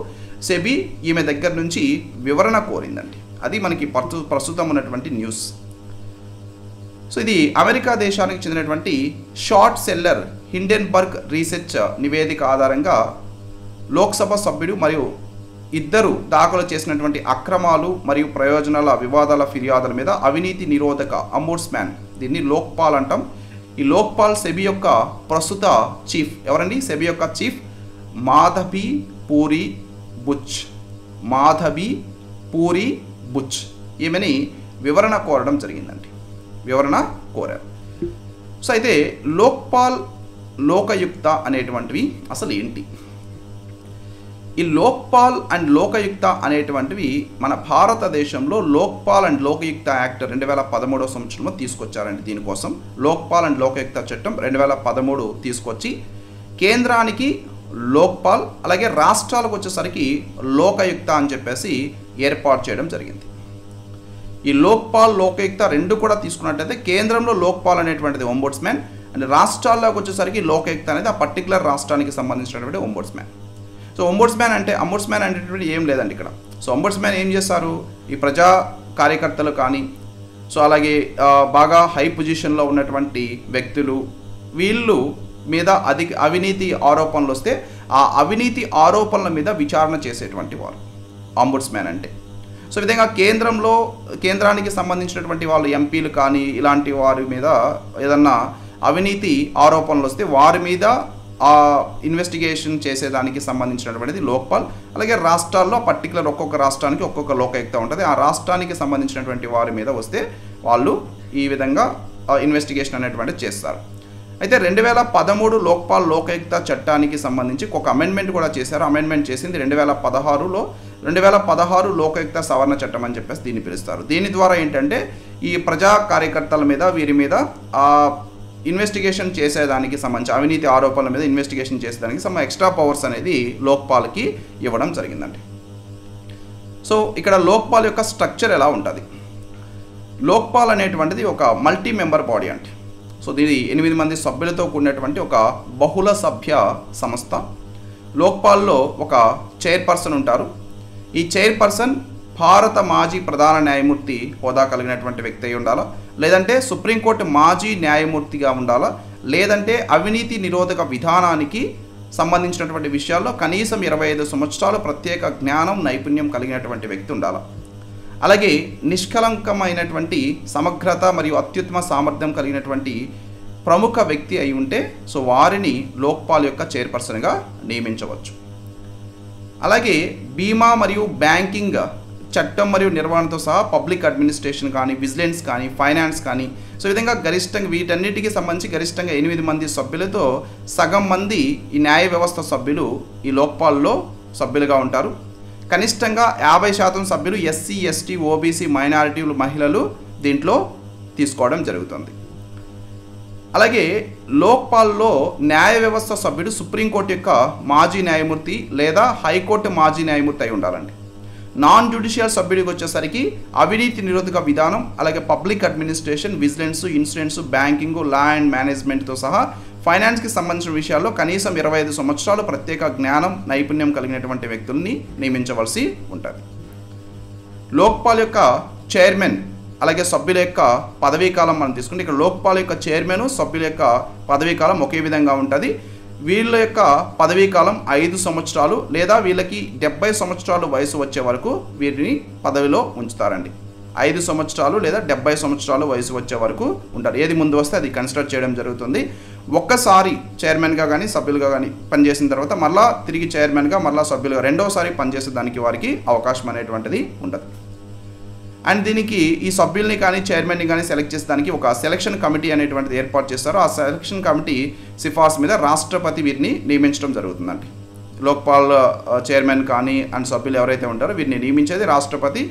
సెబీ ఈమె దగ్గర నుంచి వివరణ కోరిందండి. అది మనకి ప్రస్తుతం ఉన్నటువంటి న్యూస్. సో ఇది అమెరికా దేశానికి చెందినటువంటి షార్ట్ సెల్లర్ హిండెన్బర్గ్ రీసెర్చ్ నివేదిక ఆధారంగా లోక్సభ సభ్యుడు మరియు ఇద్దరు దాఖలు చేసినటువంటి అక్రమాలు మరియు ప్రయోజనాల వివాదాల ఫిర్యాదుల మీద అవినీతి నిరోధక అంబుడ్స్‌మ్యాన్, దీన్ని లోక్పాల్ అంటాం. ఈ లోక్పాల్ సెబీ యొక్క ప్రస్తుత చీఫ్ ఎవరండి? సెబీ యొక్క చీఫ్ మాధబీ పూరి బుచ్. మాధబీ పూరి బుచ్ ఈమెని వివరణ కోరడం జరిగిందండి, వివరణ కోరారు. సో అయితే లోక్పాల్, లోకయుక్త అనేటువంటివి అసలు ఏంటి? ఈ లోక్పాల్ అండ్ లోకయుక్త అనేటువంటివి మన భారతదేశంలో లోక్పాల్ అండ్ లోకయుక్త యాక్ట్ 2013వ సంవత్సరంలో తీసుకొచ్చారండి. దీనికోసం లోక్పాల్ అండ్ లోకయుక్త చట్టం 2013 తీసుకొచ్చి కేంద్రానికి లోక్పాల్, అలాగే రాష్ట్రాలకు వచ్చేసరికి లోకయుక్త అని చెప్పేసి ఏర్పాటు చేయడం జరిగింది. ఈ లోక్పాల్, లోకయుక్త రెండు కూడా తీసుకున్నట్లయితే కేంద్రంలో లోక్పాల్ అనేటువంటిది ఒంబుడ్స్‌మ్యాన్, అండ్ రాష్ట్రాల్లోకి వచ్చేసరికి లోకయుక్త అనేది ఆ పర్టికులర్ రాష్ట్రానికి సంబంధించినటువంటి ఒంబుడ్స్‌మ్యాన్. సో ఒంబుడ్స్‌మ్యాన్ అంటే అంబుడ్స్‌మ్యాన్ అనేటువంటి ఏం లేదండి ఇక్కడ. సో ఒంబుడ్స్‌మ్యాన్ ఏం చేస్తారు? ఈ ప్రజా కార్యకర్తలు కానీ, సో అలాగే బాగా హై పొజిషన్లో ఉన్నటువంటి వ్యక్తులు, వీళ్ళు మీద అవినీతి ఆరోపణలు వస్తే ఆ అవినీతి ఆరోపణల మీద విచారణ చేసేటువంటి వారు అంబుడ్స్‌మ్యాన్ అంటే. సో విధంగా కేంద్రంలో కేంద్రానికి సంబంధించినటువంటి వాళ్ళు ఎంపీలు కానీ ఇలాంటి వారి మీద ఏదన్నా అవినీతి ఆరోపణలు వస్తే వారి మీద ఆ ఇన్వెస్టిగేషన్ చేసేదానికి సంబంధించినటువంటిది లోక్పాల్. అలాగే రాష్ట్రాల్లో పర్టికులర్ ఒక్కొక్క రాష్ట్రానికి ఒక్కొక్క లోకయుక్త ఉంటుంది. ఆ రాష్ట్రానికి సంబంధించినటువంటి వారి మీద వస్తే వాళ్ళు ఈ విధంగా ఇన్వెస్టిగేషన్ అనేటువంటిది చేస్తారు. అయితే 2013 లోక్పాల్ లోకయుక్త చట్టానికి సంబంధించి ఒక అమెండ్మెంట్ కూడా చేశారు. అమెండ్మెంట్ చేసింది 2016లో 2016 లోకయుక్త సవరణ చట్టం అని చెప్పేసి దీన్ని పిలుస్తారు. దీని ద్వారా ఏంటంటే ఈ ప్రజా కార్యకర్తల మీద, వీరి మీద ఇన్వెస్టిగేషన్ చేసేదానికి సంబంధించి, అవినీతి ఆరోపణల మీద ఇన్వెస్టిగేషన్ చేసేదానికి సంబంధించి ఎక్స్ట్రా పవర్స్ అనేది లోక్పాల్కి ఇవ్వడం జరిగిందండి. సో ఇక్కడ లోక్పాల్ యొక్క స్ట్రక్చర్ ఎలా ఉంటుంది? లోక్పాల్ అనేటువంటిది ఒక మల్టీ మెంబర్ బాడీ అంటే, సో దీని 8 మంది సభ్యులతో కూడినటువంటి ఒక బహుళ సభ్య సంస్థ. లోక్పాల్లో ఒక చైర్పర్సన్ ఉంటారు. ఈ చైర్పర్సన్ భారత మాజీ ప్రధాన న్యాయమూర్తి హోదా కలిగినటువంటి వ్యక్తి అయి ఉండాలా, లేదంటే సుప్రీంకోర్టు మాజీ న్యాయమూర్తిగా ఉండాలా, లేదంటే అవినీతి నిరోధక విధానానికి సంబంధించినటువంటి విషయాల్లో కనీసం 25 సంవత్సరాలు ప్రత్యేక జ్ఞానం, నైపుణ్యం కలిగినటువంటి వ్యక్తి ఉండాలా. అలాగే నిష్కలంకమైనటువంటి సమగ్రత మరియు అత్యుత్తమ సామర్థ్యం కలిగినటువంటి ప్రముఖ వ్యక్తి అయి ఉంటే సో వారిని లోక్పాల్ యొక్క చైర్పర్సన్గా నియమించవచ్చు. అలాగే బీమా మరియు బ్యాంకింగ్ చట్టం మరియు నిర్వహణతో సహా పబ్లిక్ అడ్మినిస్ట్రేషన్ కానీ, విజిలెన్స్ కానీ, ఫైనాన్స్ కానీ, సో ఈ విధంగా గరిష్టంగా వీటన్నిటికీ సంబంధించి గరిష్టంగా 8 మంది సభ్యులతో సగం మంది ఈ న్యాయ వ్యవస్థ సభ్యులు ఈ లోక్పాల్లో సభ్యులుగా ఉంటారు. కనిష్టంగా 50% సభ్యులు ఎస్సీ, ఎస్టీ, ఓబీసీ, మైనారిటీలు, మహిళలు దీంట్లో తీసుకోవడం జరుగుతుంది. అలాగే లోక్పాల్లో న్యాయ వ్యవస్థ సభ్యుడు సుప్రీంకోర్టు యొక్క మాజీ న్యాయమూర్తి లేదా హైకోర్టు మాజీ న్యాయమూర్తి అయి ఉండాలండి. నాన్ జ్యుడిషియల్ సభ్యుడికి వచ్చేసరికి అవినీతి నిరోధక విధానం, అలాగే public administration, vigilance, insurance, banking, law and మేనేజ్మెంట్తో సహా ఫైనాన్స్కి సంబంధించిన విషయాల్లో కనీసం 25 సంవత్సరాలు ప్రత్యేక జ్ఞానం, నైపుణ్యం కలిగినటువంటి వ్యక్తుల్ని నియమించవలసి ఉంటుంది. లోక్పాల్ యొక్క చైర్మన్ అలాగే సభ్యుల యొక్క పదవీకాలం మనం తీసుకుంటే ఇక్కడ లోక్పాల్ యొక్క చైర్మన్, సభ్యుల యొక్క పదవీకాలం ఒకే విధంగా ఉంటుంది. వీళ్ళ యొక్క పదవీకాలం 5 సంవత్సరాలు లేదా వీళ్ళకి 70 సంవత్సరాలు వయసు వచ్చే వరకు వీరిని పదవిలో ఉంచుతారండి. 5 సంవత్సరాలు లేదా 70 సంవత్సరాలు వయసు వచ్చే వరకు ఉంటారు. ఏది ముందు వస్తే అది కన్సిడర్ చేయడం జరుగుతుంది. ఒక్కసారి చైర్మన్గా కానీ సభ్యులుగా కానీ పనిచేసిన తర్వాత మళ్ళీ తిరిగి చైర్మన్గా, మళ్ళీ సభ్యులుగా రెండోసారి పనిచేసే దానికి వారికి అవకాశం అనేటువంటిది ఉండదు. అండ్ దీనికి ఈ సభ్యుల్ని కానీ చైర్మన్ని కానీ సెలెక్ట్ చేసేదానికి ఒక సెలక్షన్ కమిటీ అనేటువంటిది ఏర్పాటు చేస్తారు. ఆ సెలక్షన్ కమిటీ సిఫార్సు మీద రాష్ట్రపతి వీరిని నియమించడం జరుగుతుందండి. లోక్పాల్ చైర్మన్ కానీ అండ్ సభ్యులు ఎవరైతే ఉంటారో వీరిని నియమించేది రాష్ట్రపతి.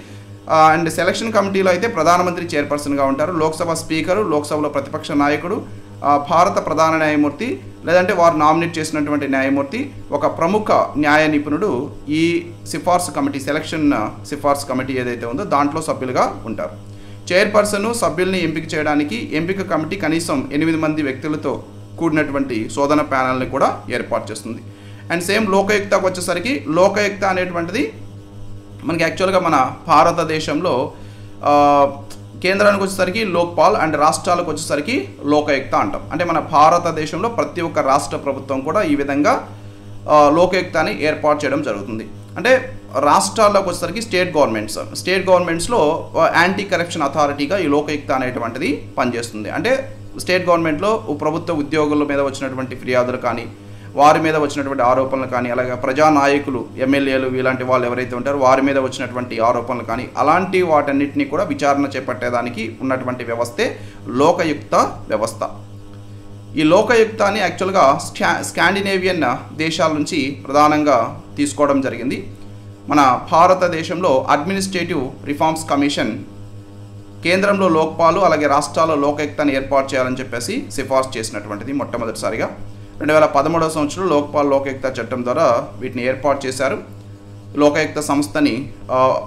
అండ్ సెలక్షన్ కమిటీలో అయితే ప్రధానమంత్రి చైర్పర్సన్గా ఉంటారు, లోక్సభ స్పీకరు, లోక్సభలో ప్రతిపక్ష నాయకుడు, భారత ప్రధాన న్యాయమూర్తి లేదంటే వారు నామినేట్ చేసినటువంటి న్యాయమూర్తి, ఒక ప్రముఖ న్యాయ నిపుణుడు ఈ సిఫార్సు కమిటీ, సెలక్షన్ సిఫార్సు కమిటీ ఏదైతే ఉందో దాంట్లో సభ్యులుగా ఉంటారు. చైర్పర్సన్ సభ్యుల్ని ఎంపిక చేయడానికి ఎంపిక కమిటీ కనీసం 8 మంది వ్యక్తులతో కూడినటువంటి శోధన ప్యానల్ని కూడా ఏర్పాటు చేస్తుంది. అండ్ సేమ్ లోకయుక్తకు వచ్చేసరికి లోకయుక్త అనేటువంటిది మనకి యాక్చువల్గా మన భారతదేశంలో కేంద్రానికి వచ్చేసరికి లోక్పాల్ అండ్ రాష్ట్రాలకు వచ్చేసరికి లోకయుక్త అంటాం. అంటే మన భారతదేశంలో ప్రతి ఒక్క రాష్ట్ర ప్రభుత్వం కూడా ఈ విధంగా లోకయుక్తాన్ని ఏర్పాటు చేయడం జరుగుతుంది. అంటే రాష్ట్రాల్లోకి వచ్చేసరికి స్టేట్ గవర్నమెంట్స్లో యాంటీ కరప్షన్ అథారిటీగా ఈ లోకాయుక్త అనేటువంటిది పనిచేస్తుంది. అంటే స్టేట్ గవర్నమెంట్లో ప్రభుత్వ ఉద్యోగుల మీద వచ్చినటువంటి ఫిర్యాదులు కానీ, వారి మీద వచ్చినటువంటి ఆరోపణలు కానీ, అలాగే ప్రజానాయకులు, ఎమ్మెల్యేలు, ఇలాంటి వాళ్ళు ఎవరైతే ఉంటారో వారి మీద వచ్చినటువంటి ఆరోపణలు కానీ, అలాంటి వాటన్నిటినీ కూడా విచారణ చేపట్టేదానికి ఉన్నటువంటి వ్యవస్థే లోకాయుక్త వ్యవస్థ. ఈ లోకాయుక్తాన్ని యాక్చువల్గా స్కాండినేవియన్ దేశాల నుంచి ప్రధానంగా తీసుకోవడం జరిగింది. మన భారతదేశంలో అడ్మినిస్ట్రేటివ్ రిఫార్మ్స్ కమిషన్ కేంద్రంలో లోక్పాలు, అలాగే రాష్ట్రాల్లో లోకాయుక్తాన్ని ఏర్పాటు చేయాలని చెప్పేసి సిఫార్సు చేసినటువంటిది మొట్టమొదటిసారిగా 2013వ సంవత్సరంలో లోక్పాల్ లోకాయుక్త చట్టం ద్వారా వీటిని ఏర్పాటు చేశారు. లోకాయుక్త సంస్థని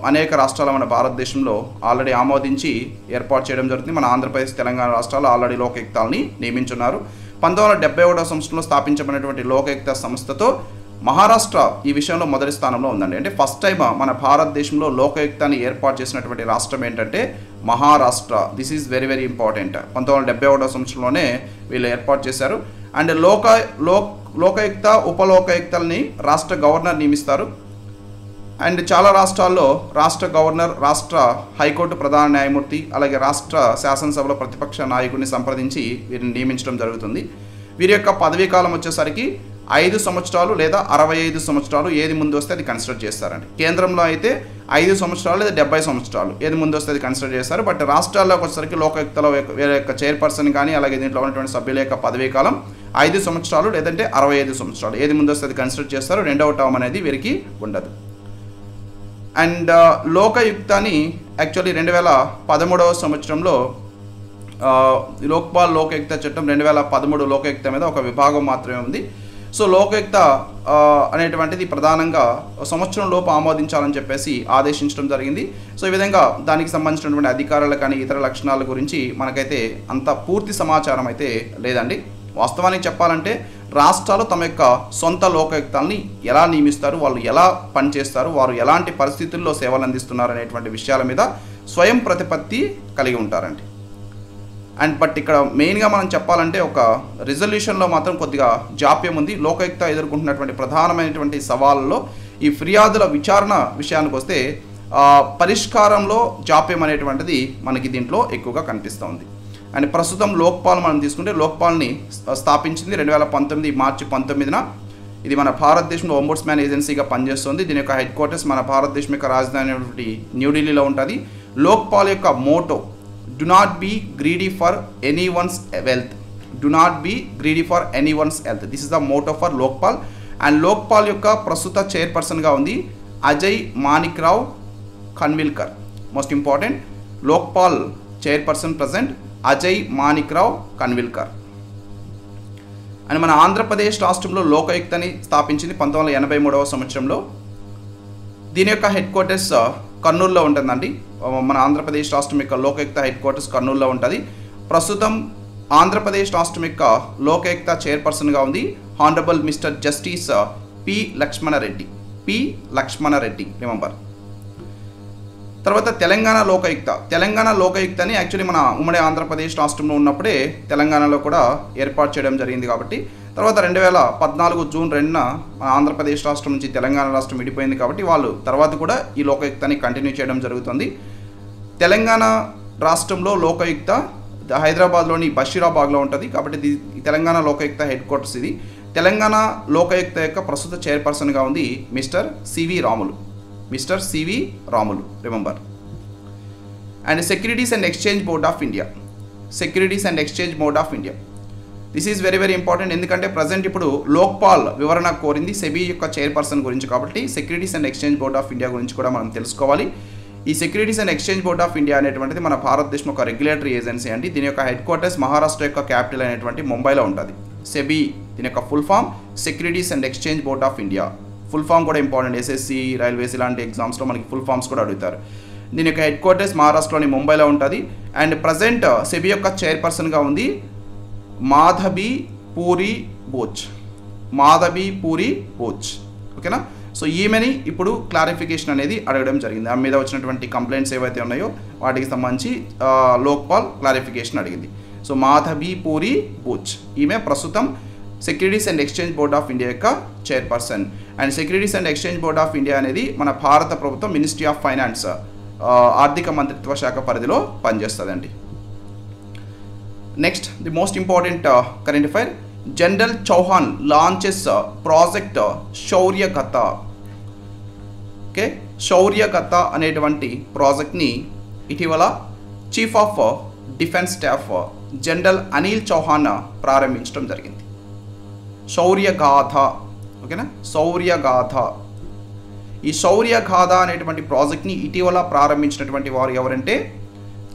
అనేక రాష్ట్రాలు మన భారతదేశంలో ఆల్రెడీ ఆమోదించి ఏర్పాటు చేయడం జరుగుతుంది. మన ఆంధ్రప్రదేశ్, తెలంగాణ రాష్ట్రాలు ఆల్రెడీ లోకాయుక్తాలని నియమించున్నారు. 1971వ సంవత్సరంలో స్థాపించబడినటువంటి లోకాయుక్త సంస్థతో మహారాష్ట్ర ఈ విషయంలో మొదటి స్థానంలో ఉందండి. అంటే ఫస్ట్ టైం మన భారతదేశంలో లోకాయుక్తాన్ని ఏర్పాటు చేసినటువంటి రాష్ట్రం ఏంటంటే Maharashtra. This is very very important. 1971వ సంవత్సరంలోనే వీళ్ళు ఏర్పాటు చేశారు. అండ్ లోకాయుక్త ఉపలోకాయుక్తల్ని రాష్ట్ర గవర్నర్ నియమిస్తారు. అండ్ చాలా రాష్ట్రాల్లో రాష్ట్ర గవర్నర్ రాష్ట్ర హైకోర్టు ప్రధాన న్యాయమూర్తి, అలాగే రాష్ట్ర శాసనసభలో ప్రతిపక్ష నాయకుడిని సంప్రదించి వీరిని నియమించడం జరుగుతుంది. వీరి యొక్క పదవీకాలం వచ్చేసరికి 5 సంవత్సరాలు లేదా 65 సంవత్సరాలు, ఏది ముందు వస్తే అది కన్సిడర్ చేస్తారండి. కేంద్రంలో అయితే 5 సంవత్సరాలు లేదా 70 సంవత్సరాలు, ఏది ముందు వస్తే అది కన్సిడర్ చేస్తారు. బట్ రాష్ట్రాల్లోకి వచ్చేసరికి లోకాయుక్తలో వీరి యొక్క చైర్పర్సన్ కానీ, అలాగే దీంట్లో ఉన్నటువంటి సభ్యుల యొక్క పదవీకాలం 5 సంవత్సరాలు లేదంటే 65 సంవత్సరాలు, ఏది ముందు వస్తే అది కన్సిడర్ చేస్తారు. రెండవ టర్మ్ అనేది వీరికి ఉండదు. అండ్ లోకాయుక్తాన్ని యాక్చువల్లీ 2013వ సంవత్సరంలో లోక్పాల్ లోకాయుక్త చట్టం 2013 లోకాయుక్త మీద ఒక విభాగం మాత్రమే ఉంది. సో లోకాయుక్త అనేటువంటిది ప్రధానంగా సంవత్సరం లోపు ఆమోదించాలని చెప్పేసి ఆదేశించడం జరిగింది. సో ఈ విధంగా దానికి సంబంధించినటువంటి అధికారాలు కానీ, ఇతర లక్షణాల గురించి మనకైతే అంత పూర్తి సమాచారం అయితే లేదండి. వాస్తవానికి చెప్పాలంటే రాష్ట్రాలు తమ యొక్క సొంత లోకాయుక్తాలని ఎలా నియమిస్తారు, వాళ్ళు ఎలా పనిచేస్తారు, వారు ఎలాంటి పరిస్థితుల్లో సేవలు అందిస్తున్నారు అనేటువంటి విషయాల మీద స్వయం ప్రతిపత్తి కలిగి ఉంటారండి. అండ్ బట్ ఇక్కడ మెయిన్గా మనం చెప్పాలంటే ఒక రిజల్యూషన్లో మాత్రం కొద్దిగా జాప్యం ఉంది. లోకాయుక్త ఎదుర్కొంటున్నటువంటి ప్రధానమైనటువంటి సవాళ్ళలో ఈ ఫిర్యాదుల విచారణ విషయానికి వస్తే పరిష్కారంలో జాప్యం అనేటువంటిది మనకి దీంట్లో ఎక్కువగా కనిపిస్తూ ఉంది. అండ్ ప్రస్తుతం లోక్పాల్ మనం తీసుకుంటే లోక్పాల్ని స్థాపించింది 2019 మార్చి 19న. ఇది మన భారతదేశంలో ఓంబుడ్స్మ్యాన్ ఏజెన్సీగా పనిచేస్తుంది. దీని యొక్క హెడ్ క్వార్టర్స్ మన భారతదేశం యొక్క రాజధాని న్యూఢిల్లీలో ఉంటుంది. లోక్పాల్ యొక్క motto do not be greedy for anyone's wealth, do not be greedy for anyone's wealth. This is the motto for Lokpal. And Lokpal యొక్క ప్రస్తుత చైర్పర్సన్గా ఉంది Ajay Manikrao Khanwilkar. Most important, Lokpal chairperson present Ajay Manikrao Khanwilkar. And మన ఆంధ్రప్రదేశ్ రాష్ట్రంలో లోకాయుక్తని స్థాపించింది 1983వ సంవత్సరంలో. దీని యొక్క హెడ్ క్వార్టర్స్ కర్నూలులో ఉంటుందండి. మన ఆంధ్రప్రదేశ్ రాష్ట్రం యొక్క లోకాయుక్త హెడ్ క్వార్టర్స్ కర్నూలులో ఉంటుంది. ప్రస్తుతం ఆంధ్రప్రదేశ్ రాష్ట్రం యొక్క లోకాయుక్త చైర్పర్సన్గా ఉంది honourable mister justice P. Lakshmana Reddy. P. Lakshmana Reddy, remember. తర్వాత తెలంగాణ లోకాయుక్తని యాక్చువల్లీ మన ఉమ్మడి ఆంధ్రప్రదేశ్ రాష్ట్రంలో ఉన్నప్పుడే తెలంగాణలో కూడా ఏర్పాటు చేయడం జరిగింది. కాబట్టి తర్వాత 2014 జూన్ 2న మన ఆంధ్రప్రదేశ్ రాష్ట్రం నుంచి తెలంగాణ రాష్ట్రం విడిపోయింది. కాబట్టి వాళ్ళు తర్వాత కూడా ఈ లోకాయుక్తాన్ని కంటిన్యూ చేయడం జరుగుతుంది. తెలంగాణ రాష్ట్రంలో లోకాయుక్త హైదరాబాద్లోని బషీరాబాద్లో ఉంటుంది. కాబట్టి తెలంగాణ లోకాయుక్త హెడ్ క్వార్టర్స్ ఇది. తెలంగాణ లోకాయుక్త యొక్క ప్రస్తుత చైర్పర్సన్గా ఉంది mister CV Ramulu. Mister CV Ramulu, remember. And securities and exchange board of India. This is very very important. ఎందుకంటే ప్రజెంట్ ఇప్పుడు లోక్పాల్ వివరణ కోరింది సెబీ యొక్క చైర్పర్సన్ గురించి. కాబట్టి securities and exchange board of India గురించి కూడా మనం తెలుసుకోవాలి. ఈ securities and exchange board of India అనేటువంటిది మన భారతదేశం ఒక రెగ్యులేటరీ ఏజెన్సీ అండి. దీని యొక్క హెడ్ క్వార్టర్స్ మహారాష్ట్ర యొక్క క్యాపిటల్ అయినటువంటి ముంబైలో ఉంటుంది. సెబీ, దీని యొక్క full form securities and exchange board of India. Full form కూడా ఇంపార్టెంట్. ఎస్ఎస్సి, రైల్వేస్ ఇలాంటి ఎగ్జామ్స్లో మనకి ఫుల్ ఫామ్స్ కూడా అడుగుతారు. దీని యొక్క హెడ్ క్వార్టర్స్ మహారాష్ట్రలోని ముంబైలో ఉంటుంది. అండ్ ప్రజెంట్ సెబీ యొక్క చైర్పర్సన్గా ఉంది మాధబీ పూరి బోచ్, ఓకేనా. సో ఈమెని ఇప్పుడు క్లారిఫికేషన్ అనేది అడగడం జరిగింది. ఆమె మీద వచ్చినటువంటి కంప్లైంట్స్ ఏవైతే ఉన్నాయో వాటికి సంబంధించి లోక్పాల్ క్లారిఫికేషన్ అడిగింది. సో మాధబీ పూరి బోచ్ ఈమె ప్రస్తుతం securities and exchange board of India యొక్క chairperson. And Securities and Exchange Board of India అనేది మన భారత ప్రభుత్వం మినిస్ట్రీ ఆఫ్ ఫైనాన్స్ ఆర్థిక మంత్రిత్వ శాఖ పరిధిలో పనిచేస్తుందండి. Next the most important current affair general Chauhan launches project Shauryakatha. Okay, Shauryakatha అనేటువంటి ప్రాజెక్ట్ని ఇటీవల chief of defence staff general Anil Chauhan ప్రారంభించడం జరిగింది. శౌర్యగాథ, ఓకేనా, శౌర్యగాథ. ఈ శౌర్యగాథ అనేటువంటి ప్రాజెక్ట్ని ఇటీవల ప్రారంభించినటువంటి వారు ఎవరంటే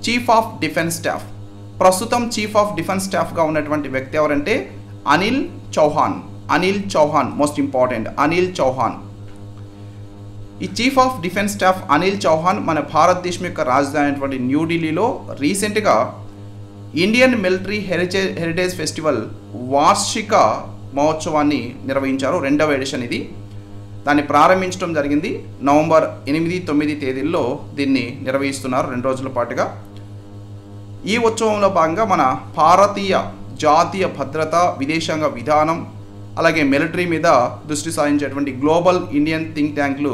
చీఫ్ ఆఫ్ డిఫెన్స్ స్టాఫ్, ప్రస్తుతం చీఫ్ ఆఫ్ డిఫెన్స్ స్టాఫ్గా ఉన్నటువంటి వ్యక్తి ఎవరంటే అనిల్ చౌహాన్. Anil Chauhan most important, Anil Chauhan. ఈ chief of defence staff Anil Chauhan మన భారతదేశం యొక్క రాజధాని అయినటువంటి న్యూఢిల్లీలో రీసెంట్గా ఇండియన్ మిలిటరీ హెరిటేజ్ ఫెస్టివల్ వార్షిక మహోత్సవాన్ని నిర్వహించారు. రెండవ ఎడిషన్ ఇది. దాన్ని ప్రారంభించడం జరిగింది నవంబర్ 8, 9 తేదీల్లో దీన్ని నిర్వహిస్తున్నారు 2 రోజుల పాటుగా. ఈ ఉత్సవంలో భాగంగా మన భారతీయ జాతీయ భద్రత, విదేశాంగ విధానం, అలాగే మిలిటరీ మీద దృష్టి సారించేటువంటి గ్లోబల్ ఇండియన్ థింక్ ట్యాంక్లు,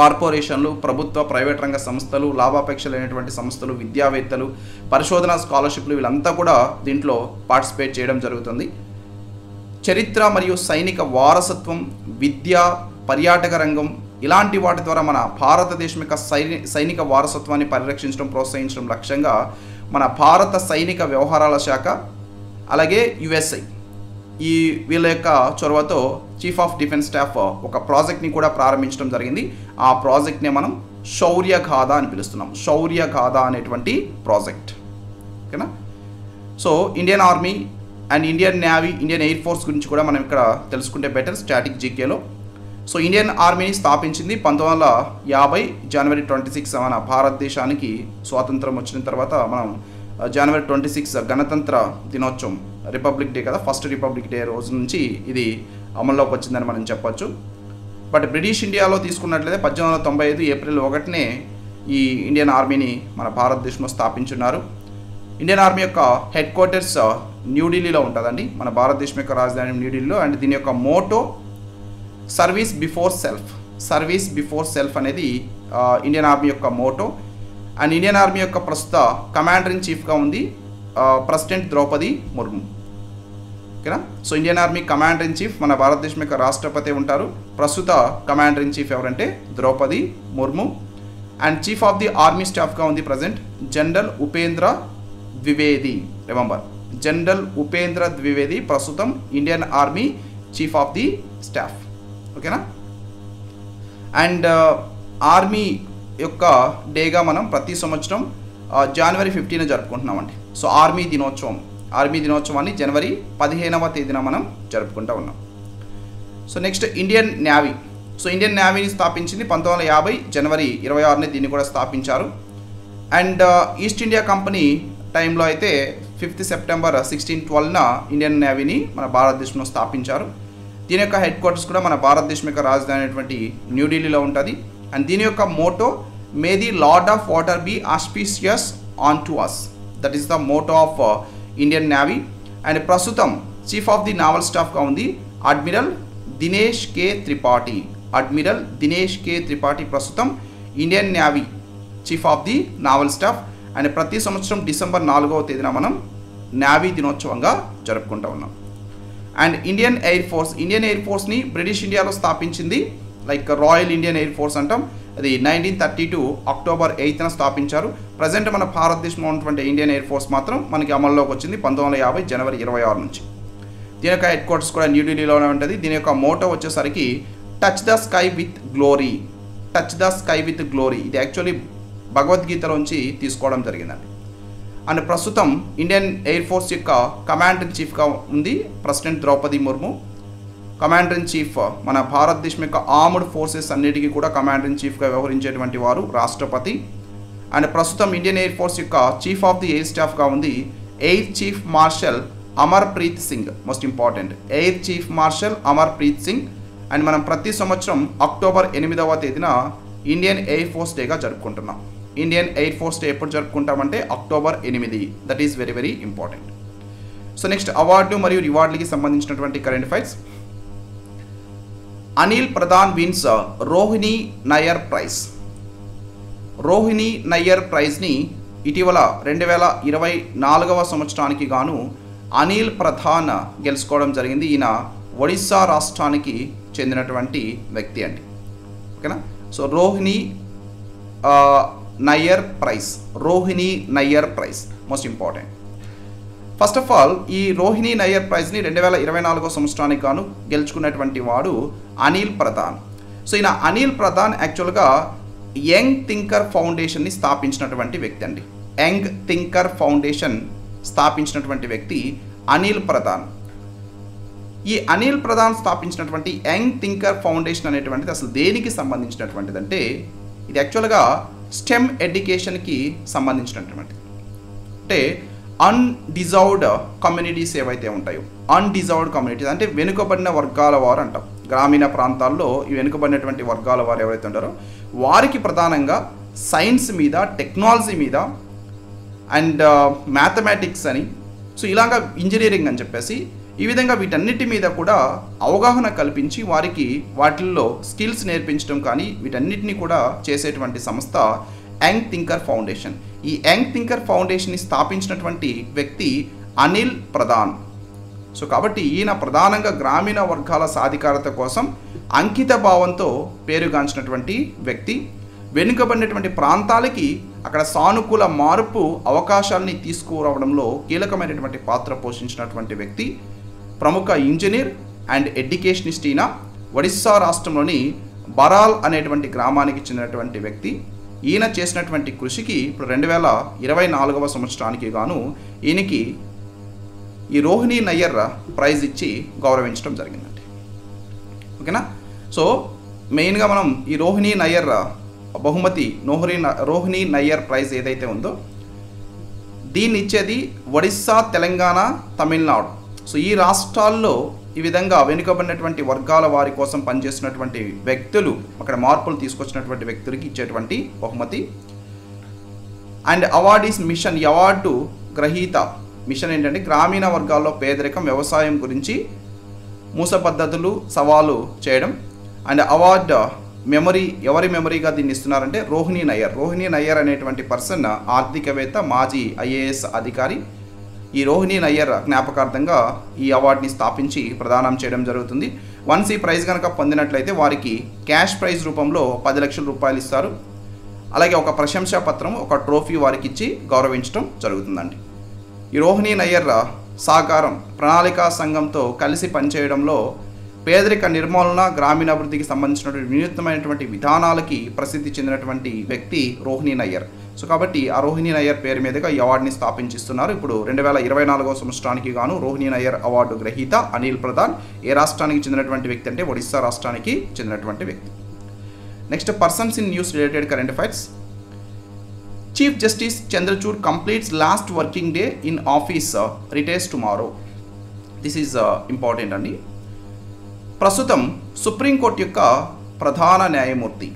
కార్పొరేషన్లు, ప్రభుత్వ ప్రైవేట్ రంగ సంస్థలు, లాభాపేక్ష లేనటువంటి సంస్థలు, విద్యావేత్తలు, పరిశోధన స్కాలర్షిప్లు వీళ్ళంతా కూడా దీంట్లో పార్టిసిపేట్ చేయడం జరుగుతుంది. చరిత్ర మరియు సైనిక వారసత్వం, విద్య, పర్యాటక రంగం ఇలాంటి వాటి ద్వారా మన భారతదేశం యొక్క సైనిక వారసత్వాన్ని పరిరక్షించడం, ప్రోత్సహించడం లక్ష్యంగా మన భారత సైనిక వ్యవహారాల శాఖ అలాగే యుఎస్ఐ ఈ వీళ్ళ యొక్క చొరవతో చీఫ్ ఆఫ్ డిఫెన్స్ స్టాఫ్ ఒక ప్రాజెక్ట్ని కూడా ప్రారంభించడం జరిగింది. ఆ ప్రాజెక్ట్నే మనం శౌర్యగాథ అని పిలుస్తున్నాం. శౌర్యగాథ అనేటువంటి ప్రాజెక్ట్, ఓకేనా. So Indian army and Indian navy, Indian air force గురించి కూడా మనం ఇక్కడ తెలుసుకుంటే బెటర్ స్టాటిక్ జీకేలో. సో ఇండియన్ ఆర్మీని స్థాపించింది 1950 జనవరి 26. మన భారతదేశానికి స్వాతంత్రం వచ్చిన తర్వాత మనం జనవరి 26 గణతంత్ర దినోత్సవం, రిపబ్లిక్ డే కదా, ఫస్ట్ రిపబ్లిక్ డే రోజు నుంచి ఇది అమల్లోకి వచ్చిందని మనం చెప్పచ్చు. బట్ బ్రిటిష్ ఇండియాలో తీసుకున్నట్లయితే 1895 ఏప్రిల్ 1నే ఈ ఇండియన్ ఆర్మీని మన భారతదేశంలో స్థాపించున్నారు. ఇండియన్ ఆర్మీ యొక్క హెడ్ క్వార్టర్స్ న్యూఢిల్లీలో ఉంటుందండి, మన భారతదేశం యొక్క రాజధాని న్యూఢిల్లీలో. అండ్ దీని యొక్క motto service before self. Service before self అనేది ఇండియన్ ఆర్మీ యొక్క మోటో. అండ్ ఇండియన్ ఆర్మీ యొక్క ప్రస్తుత కమాండర్ ఇన్ చీఫ్గా ఉంది ప్రెసిడెంట్ ద్రౌపది ముర్ము, ఓకేనా. So Indian army commander in chief మన భారతదేశం యొక్క రాష్ట్రపతి ఉంటారు. ప్రస్తుత కమాండర్ ఇన్ చీఫ్ ఎవరంటే Draupadi Murmu. And chief of the army స్టాఫ్గా ఉంది present general Upendra Dwivedi. Remember, general Upendra Dwivedi ప్రస్తుతం Indian army chief of the staff, ఓకేనా. అండ్ ఆర్మీ యొక్క డేగా మనం ప్రతి సంవత్సరం జనవరి 15 జరుపుకుంటున్నామండి. సో ఆర్మీ దినోత్సవం, ఆర్మీ దినోత్సవాన్ని జనవరి 15 తేదీన మనం జరుపుకుంటూ ఉన్నాం. So next Indian navy. So Indian నేవీని స్థాపించింది 1950 జనవరి 26 దీన్ని కూడా స్థాపించారు. అండ్ ఈస్ట్ ఇండియా కంపెనీ టైంలో అయితే 5 సెప్టెంబర్ 1612 ఇండియన్ నేవీని మన భారతదేశంలో స్థాపించారు. దీని యొక్క హెడ్ క్వార్టర్స్ కూడా మన భారతదేశం యొక్క రాజధాని అయినటువంటి న్యూఢిల్లీలో ఉంటుంది. అండ్ దీని యొక్క motto may the lord of water be auspicious on to us, that is the motto of Indian navy. And ప్రస్తుతం చీఫ్ ఆఫ్ ది నావల్ స్టాఫ్గా ఉంది admiral Dinesh K Tripathi. Admiral Dinesh K Tripathi ప్రస్తుతం Indian navy chief of the naval staff. And ప్రతి సంవత్సరం December 4 తేదీన మనం navy దినోత్సవంగా జరుపుకుంటూ ఉన్నాం. And Indian air force. Indian air ఫోర్స్ని బ్రిటిష్ ఇండియాలో స్థాపించింది, like royal Indian air force అంటాం. అది 1932 అక్టోబర్ 8న స్థాపించారు. ప్రజెంట్ మన భారతదేశంలో ఉన్నటువంటి ఇండియన్ ఎయిర్ ఫోర్స్ మాత్రం మనకి అమల్లోకి వచ్చింది 1950 జనవరి 26 నుంచి. దీని యొక్క హెడ్ క్వార్టర్స్ కూడా న్యూఢిల్లీలోనే ఉంటుంది. దీని యొక్క మోటో వచ్చేసరికి touch the sky with glory. Touch the sky with glory ఇది యాక్చువల్లీ భగవద్గీతలోంచి తీసుకోవడం జరిగిందండి. అండ్ ప్రస్తుతం ఇండియన్ ఎయిర్ ఫోర్స్ యొక్క కమాండర్ ఇన్ చీఫ్గా ఉంది president Draupadi Murmu. Commander in chief మన భారతదేశం యొక్క ఆర్మ్డ్ ఫోర్సెస్ అన్నిటికీ కూడా కమాండర్ ఇన్ చీఫ్గా వ్యవహరించేటువంటి వారు రాష్ట్రపతి. అండ్ ప్రస్తుతం ఇండియన్ ఎయిర్ ఫోర్స్ యొక్క చీఫ్ ఆఫ్ ది ఎయిర్ స్టాఫ్గా ఉంది air chief marshal Amar Preet Singh. Most important, air chief marshal Amar Preet Singh. And మనం ప్రతి సంవత్సరం అక్టోబర్ 8 తేదీన ఇండియన్ ఎయిర్ ఫోర్స్ డేగా జరుపుకుంటున్నాం. ఇండియన్ ఎయిర్ ఫోర్స్ డే ఎప్పుడు జరుపుకుంటామంటే October 8. That is very very important. So next award మరియు రివార్డులకి సంబంధించినటువంటి current affairs. Anil Pradhan wins Rohini Nayar Prize. Rohini Nayar Prize ni Itivala 2024వ సంవత్సరానికి గాను అనిల్ ప్రధాన్ గెలుచుకోవడం జరిగింది. ఈయన ఒడిశా రాష్ట్రానికి చెందినటువంటి వ్యక్తి అండి. ఓకేనా? So Rohini Nayyar prize, Rohini Nayyar prize most important. First of all ఈ రోహిణి నయ్యర్ ప్రైజ్ని 2024వ సంవత్సరానికి గాను గెలుచుకున్నటువంటి వాడు అనిల్ ప్రధాన్. సో ఈయన అనిల్ ప్రధాన్ యాక్చువల్గా యంగ్ థింకర్ ఫౌండేషన్ని స్థాపించినటువంటి వ్యక్తి అండి. యంగ్ థింకర్ ఫౌండేషన్ స్థాపించినటువంటి వ్యక్తి అనిల్ ప్రధాన్. ఈ అనిల్ ప్రధాన్ స్థాపించినటువంటి యంగ్ థింకర్ ఫౌండేషన్ అనేటువంటిది అసలు దేనికి సంబంధించినటువంటిది అంటే, ఇది యాక్చువల్గా స్టెమ్ ఎడ్యుకేషన్కి సంబంధించినటువంటిది. అంటే అన్డిజర్వ్డ్ కమ్యూనిటీస్ ఏవైతే ఉంటాయో, అన్డిజర్వ్డ్ కమ్యూనిటీస్ అంటే వెనుకబడిన వర్గాల వారు అంటాం. గ్రామీణ ప్రాంతాల్లో ఈ వెనుకబడినటువంటి వర్గాల వారు ఎవరైతే ఉంటారో వారికి ప్రధానంగా సైన్స్ మీద, టెక్నాలజీ మీద అండ్ మ్యాథమెటిక్స్ అని, సో ఇలాగా ఇంజనీరింగ్ అని చెప్పేసి ఈ విధంగా వీటన్నిటి మీద కూడా అవగాహన కల్పించి వారికి వాటిల్లో స్కిల్స్ నేర్పించడం కానీ వీటన్నిటిని కూడా చేసేటువంటి సంస్థ యంగ్ థింకర్ ఫౌండేషన్. ఈ యంగ్ థింకర్ ఫౌండేషన్ని స్థాపించినటువంటి వ్యక్తి అనిల్ ప్రధాన్. సో కాబట్టి ఈయన ప్రధానంగా గ్రామీణ వర్గాల సాధికారత కోసం అంకిత భావంతో పేరుగాంచినటువంటి వ్యక్తి. వెనుకబడినటువంటి ప్రాంతాలకి అక్కడ సానుకూల మార్పు అవకాశాలని తీసుకురావడంలో కీలకమైనటువంటి పాత్ర పోషించినటువంటి వ్యక్తి, ప్రముఖ ఇంజనీర్ అండ్ ఎడ్యుకేషనిస్ట్. ఈయన ఒడిస్సా రాష్ట్రంలోని బరాల్ అనేటువంటి గ్రామానికి చెందినటువంటి వ్యక్తి. ఈయన చేసినటువంటి కృషికి ఇప్పుడు 2024వ సంవత్సరానికి గాను ఈయనకి ఈ రోహిణి నయ్యర్ ప్రైజ్ ఇచ్చి గౌరవించడం జరిగిందండి. ఓకేనా? సో మెయిన్గా మనం ఈ రోహిణి నయ్యర్ బహుమతి, రోహిణి నయ్యర్ ప్రైజ్ ఏదైతే ఉందో దీన్ని ఇచ్చేది ఒడిస్సా, తెలంగాణ, తమిళనాడు. సో ఈ రాష్ట్రాల్లో ఈ విధంగా వెనుకబడినటువంటి వర్గాల వారి కోసం పనిచేసినటువంటి వ్యక్తులు, అక్కడ మార్పులు తీసుకొచ్చినటువంటి వ్యక్తులకి ఇచ్చేటువంటి బహుమతి. అండ్ అవార్డీస్ మిషన్, ఈ అవార్డు గ్రహీత మిషన్ ఏంటంటే గ్రామీణ వర్గాల్లో పేదరికం, వ్యవసాయం గురించి మూస పద్ధతులు సవాలు చేయడం. అండ్ అవార్డు మెమరీ, ఎవరి మెమరీగా దీన్ని ఇస్తున్నారంటే రోహిణి నయ్యర్. రోహిణి నయ్యర్ అనేటువంటి పర్సన్ ఆర్థికవేత్త, మాజీ IAS అధికారి. ఈ రోహిణి నయ్యర్ జ్ఞాపకార్థంగా ఈ అవార్డుని స్థాపించి ప్రదానం చేయడం జరుగుతుంది. వన్స్ ఈ ప్రైజ్ కనుక పొందినట్లయితే వారికి క్యాష్ ప్రైజ్ రూపంలో 10 లక్షల రూపాయలు ఇస్తారు. అలాగే ఒక ప్రశంసా పత్రం, ఒక ట్రోఫీ వారికి ఇచ్చి గౌరవించడం జరుగుతుందండి. ఈ రోహిణి నయ్యర్ సహకారం ప్రణాళికా సంఘంతో కలిసి పనిచేయడంలో పేదరిక నిర్మూలన, గ్రామీణాభివృద్ధికి సంబంధించినటువంటి వినూత్నమైనటువంటి విధానాలకి ప్రసిద్ధి చెందినటువంటి వ్యక్తి రోహిణి నయ్యర్. సో కాబట్టి ఆ రోహిణి నయ్యర్ పేరు మీదుగా ఈ అవార్డుని స్థాపించిస్తున్నారు. ఇప్పుడు 2024వ సంవత్సరానికి గాను రోహిణి నయ్యర్ అవార్డు గ్రహీత అనిల్ ప్రధాన్. ఏ రాష్ట్రానికి చెందినటువంటి వ్యక్తి అంటే ఒడిస్సా రాష్ట్రానికి చెందినటువంటి వ్యక్తి. Next, persons in news related current affairs. Chief justice Chandrachud completes last working day in office, retires tomorrow. This is important అండి. ప్రస్తుతం సుప్రీంకోర్టు యొక్క ప్రధాన న్యాయమూర్తి,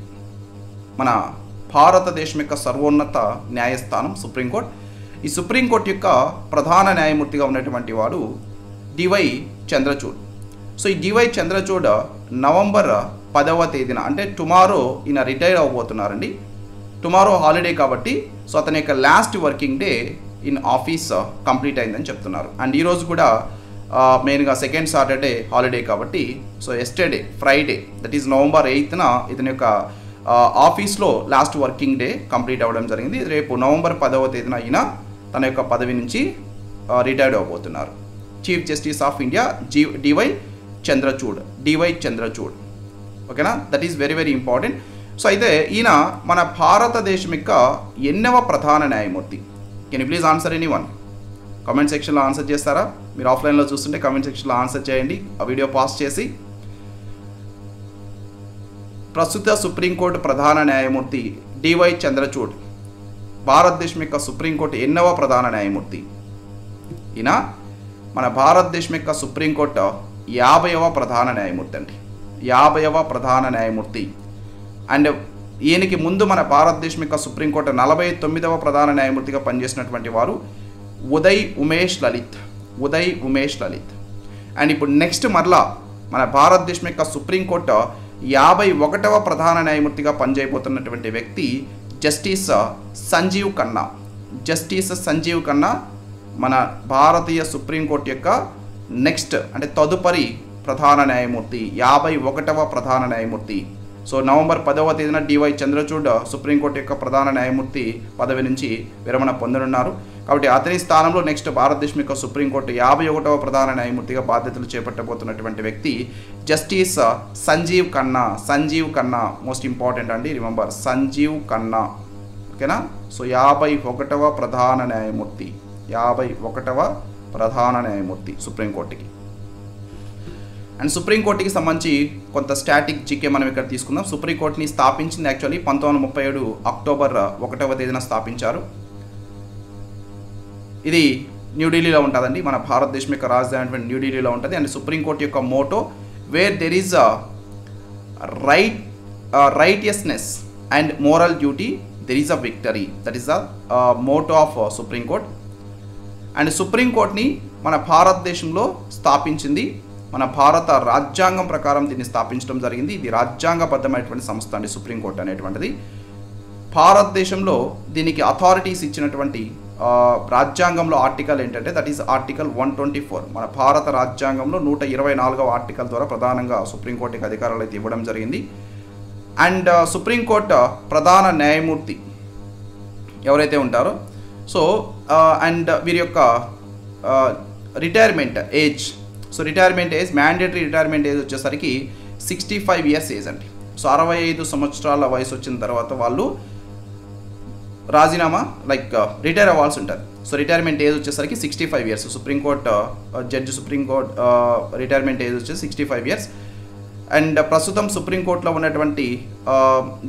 మన భారతదేశం యొక్క సర్వోన్నత న్యాయస్థానం సుప్రీంకోర్టు, ఈ సుప్రీంకోర్టు యొక్క ప్రధాన న్యాయమూర్తిగా ఉన్నటువంటి వాడు D.Y. చంద్రచూడ్. సో ఈ D.Y. చంద్రచూడ్ నవంబర్ 10వ తేదీన అంటే టుమారో ఈయన రిటైర్ అవ్వబోతున్నారండి. టుమారో హాలిడే కాబట్టి సో అతని యొక్క last working day in office complete అయిందని చెప్తున్నారు. అండ్ ఈరోజు కూడా మెయిన్గా సెకండ్ సాటర్డే హాలిడే కాబట్టి so yesterday Friday, that is November 8న ఇతని యొక్క ఆఫీస్లో లాస్ట్ వర్కింగ్ డే కంప్లీట్ అవ్వడం జరిగింది. రేపు నవంబర్ 10వ తేదీన ఈయన తన యొక్క పదవి నుంచి రిటైర్డ్ అవ్వబోతున్నారు. Chief justice of India D.Y. Chandrachud. ఓకేనా? That is very very important. So అయితే ఈయన మన భారతదేశం యొక్క 8వ ప్రధాన న్యాయమూర్తి. Can you please answer any one? Comment సెక్షన్లో ఆన్సర్ చేస్తారా? మీరు ఆఫ్లైన్లో చూస్తుంటే కామెంట్ సెక్షన్లో ఆన్సర్ చేయండి. ఆ వీడియో పాస్ చేసి ప్రస్తుత సుప్రీంకోర్టు ప్రధాన న్యాయమూర్తి D.Y. చంద్రచూడ్, భారతదేశం యొక్క సుప్రీంకోర్టు 8వ ప్రధాన న్యాయమూర్తి. ఈయన మన భారతదేశం యొక్క సుప్రీంకోర్టు 50వ ప్రధాన న్యాయమూర్తి అండి. 50వ ప్రధాన న్యాయమూర్తి. అండ్ ఈయనకి ముందు మన భారతదేశం యొక్క సుప్రీంకోర్టు 49వ ప్రధాన న్యాయమూర్తిగా పనిచేసినటువంటి వారు ఉదయ్ ఉమేష్ లలిత్. అండ్ ఇప్పుడు నెక్స్ట్ మరలా మన భారతదేశం యొక్క సుప్రీంకోర్టు 51వ ప్రధాన న్యాయమూర్తిగా పనిచేయబోతున్నటువంటి వ్యక్తి జస్టిస్ సంజీవ్ ఖన్నా మన భారతీయ సుప్రీంకోర్టు యొక్క నెక్స్ట్ అంటే తదుపరి ప్రధాన న్యాయమూర్తి 51వ ప్రధాన న్యాయమూర్తి. సో నవంబర్ 10వ తేదీన డివై చంద్రచూడ్ సుప్రీంకోర్టు యొక్క ప్రధాన న్యాయమూర్తి పదవి నుంచి విరమణ పొందనున్నారు. కాబట్టి అతని స్థానంలో నెక్స్ట్ భారతదేశం యొక్క సుప్రీంకోర్టు 51వ ప్రధాన న్యాయమూర్తిగా బాధ్యతలు చేపట్టబోతున్నటువంటి వ్యక్తి justice Sanjiv Khanna. Most important అండి, రిమెంబర్ సంజీవ్ ఖన్నా. ఓకేనా? సో 51వ ప్రధాన న్యాయమూర్తి, 51వ ప్రధాన న్యాయమూర్తి సుప్రీంకోర్టుకి. అండ్ సుప్రీంకోర్టుకి సంబంధించి కొంత స్టాటిక్ జీకే మనం ఇక్కడ తీసుకుందాం. సుప్రీంకోర్టుని స్థాపించింది యాక్చువల్లీ 1937 అక్టోబర్ 1వ తేదీన స్థాపించారు. ఇది న్యూఢిల్లీలో ఉంటుందండి, మన భారతదేశం యొక్క రాజధాని న్యూఢిల్లీలో ఉంటుంది. అండ్ సుప్రీంకోర్టు యొక్క motto where there is righteousness and moral duty there is a victory. That is the motto of supreme court. And సుప్రీంకోర్టుని మన భారతదేశంలో స్థాపించింది, మన భారత రాజ్యాంగం ప్రకారం దీన్ని స్థాపించడం జరిగింది. ఇది రాజ్యాంగబద్ధమైనటువంటి సంస్థ అండి సుప్రీంకోర్టు అనేటువంటిది. భారతదేశంలో దీనికి అథారిటీస్ ఇచ్చినటువంటి రాజ్యాంగంలో ఆర్టికల్ ఏంటంటే దట్ ఈస్ ఆర్టికల్ 124. మన భారత రాజ్యాంగంలో 124వ ఆర్టికల్ ద్వారా ప్రధానంగా సుప్రీంకోర్టుకి అధికారాలు అయితే ఇవ్వడం జరిగింది. అండ్ సుప్రీంకోర్టు ప్రధాన న్యాయమూర్తి ఎవరైతే ఉంటారో సో అండ్ వీరి యొక్క retirement age, so retirement age, mandatory retirement age వచ్చేసరికి 65 years ఏజ్ అండి. సో 65 సంవత్సరాల వయసు వచ్చిన తర్వాత వాళ్ళు రాజీనామా లైక్ రిటైర్ అవ్వాల్సి ఉంటుంది. సో రిటైర్మెంట్ ఏజ్ వచ్చేసరికి 65 years. Supreme court judge supreme court retirement age వచ్చేసి 65 years. అండ్ ప్రస్తుతం సుప్రీంకోర్టులో ఉన్నటువంటి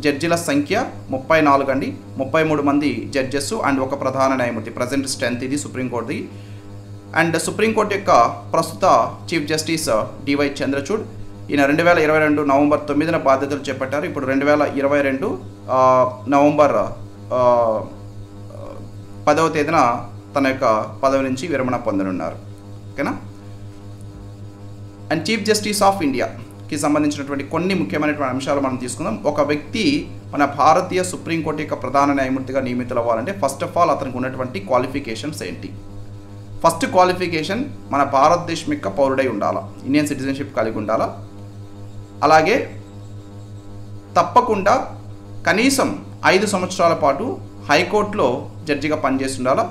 జడ్జిల సంఖ్య 34 అండి, 33 మంది జడ్జెస్ అండ్ ఒక ప్రధాన న్యాయమూర్తి. ప్రజెంట్ స్ట్రెంత్ ఇది సుప్రీంకోర్టుది. అండ్ సుప్రీంకోర్టు యొక్క ప్రస్తుత చీఫ్ జస్టిస్ డివై చంద్రచూడ్, ఈయన 2022 నవంబర్ 9న బాధ్యతలు చేపట్టారు. ఇప్పుడు 2022 నవంబర్ 10వ తేదీన తన యొక్క పదవి నుంచి విరమణ పొందనున్నారు. ఓకేనా? అండ్ చీఫ్ జస్టిస్ ఆఫ్ ఇండియాకి సంబంధించినటువంటి కొన్ని ముఖ్యమైనటువంటి అంశాలు మనం తీసుకుందాం. ఒక వ్యక్తి మన భారతీయ సుప్రీంకోర్టు యొక్క ప్రధాన న్యాయమూర్తిగా నియమితులు అవ్వాలంటే ఫస్ట్ ఆఫ్ ఆల్ అతనికి ఉన్నటువంటి క్వాలిఫికేషన్స్ ఏంటి? ఫస్ట్ క్వాలిఫికేషన్ మన భారతదేశం యొక్క పౌరుడై ఉండాలా, ఇండియన్ సిటిజన్షిప్ కలిగి ఉండాలా. అలాగే తప్పకుండా కనీసం 5 సంవత్సరాల పాటు హైకోర్టులో జడ్జిగా పనిచేస్తుండాలా,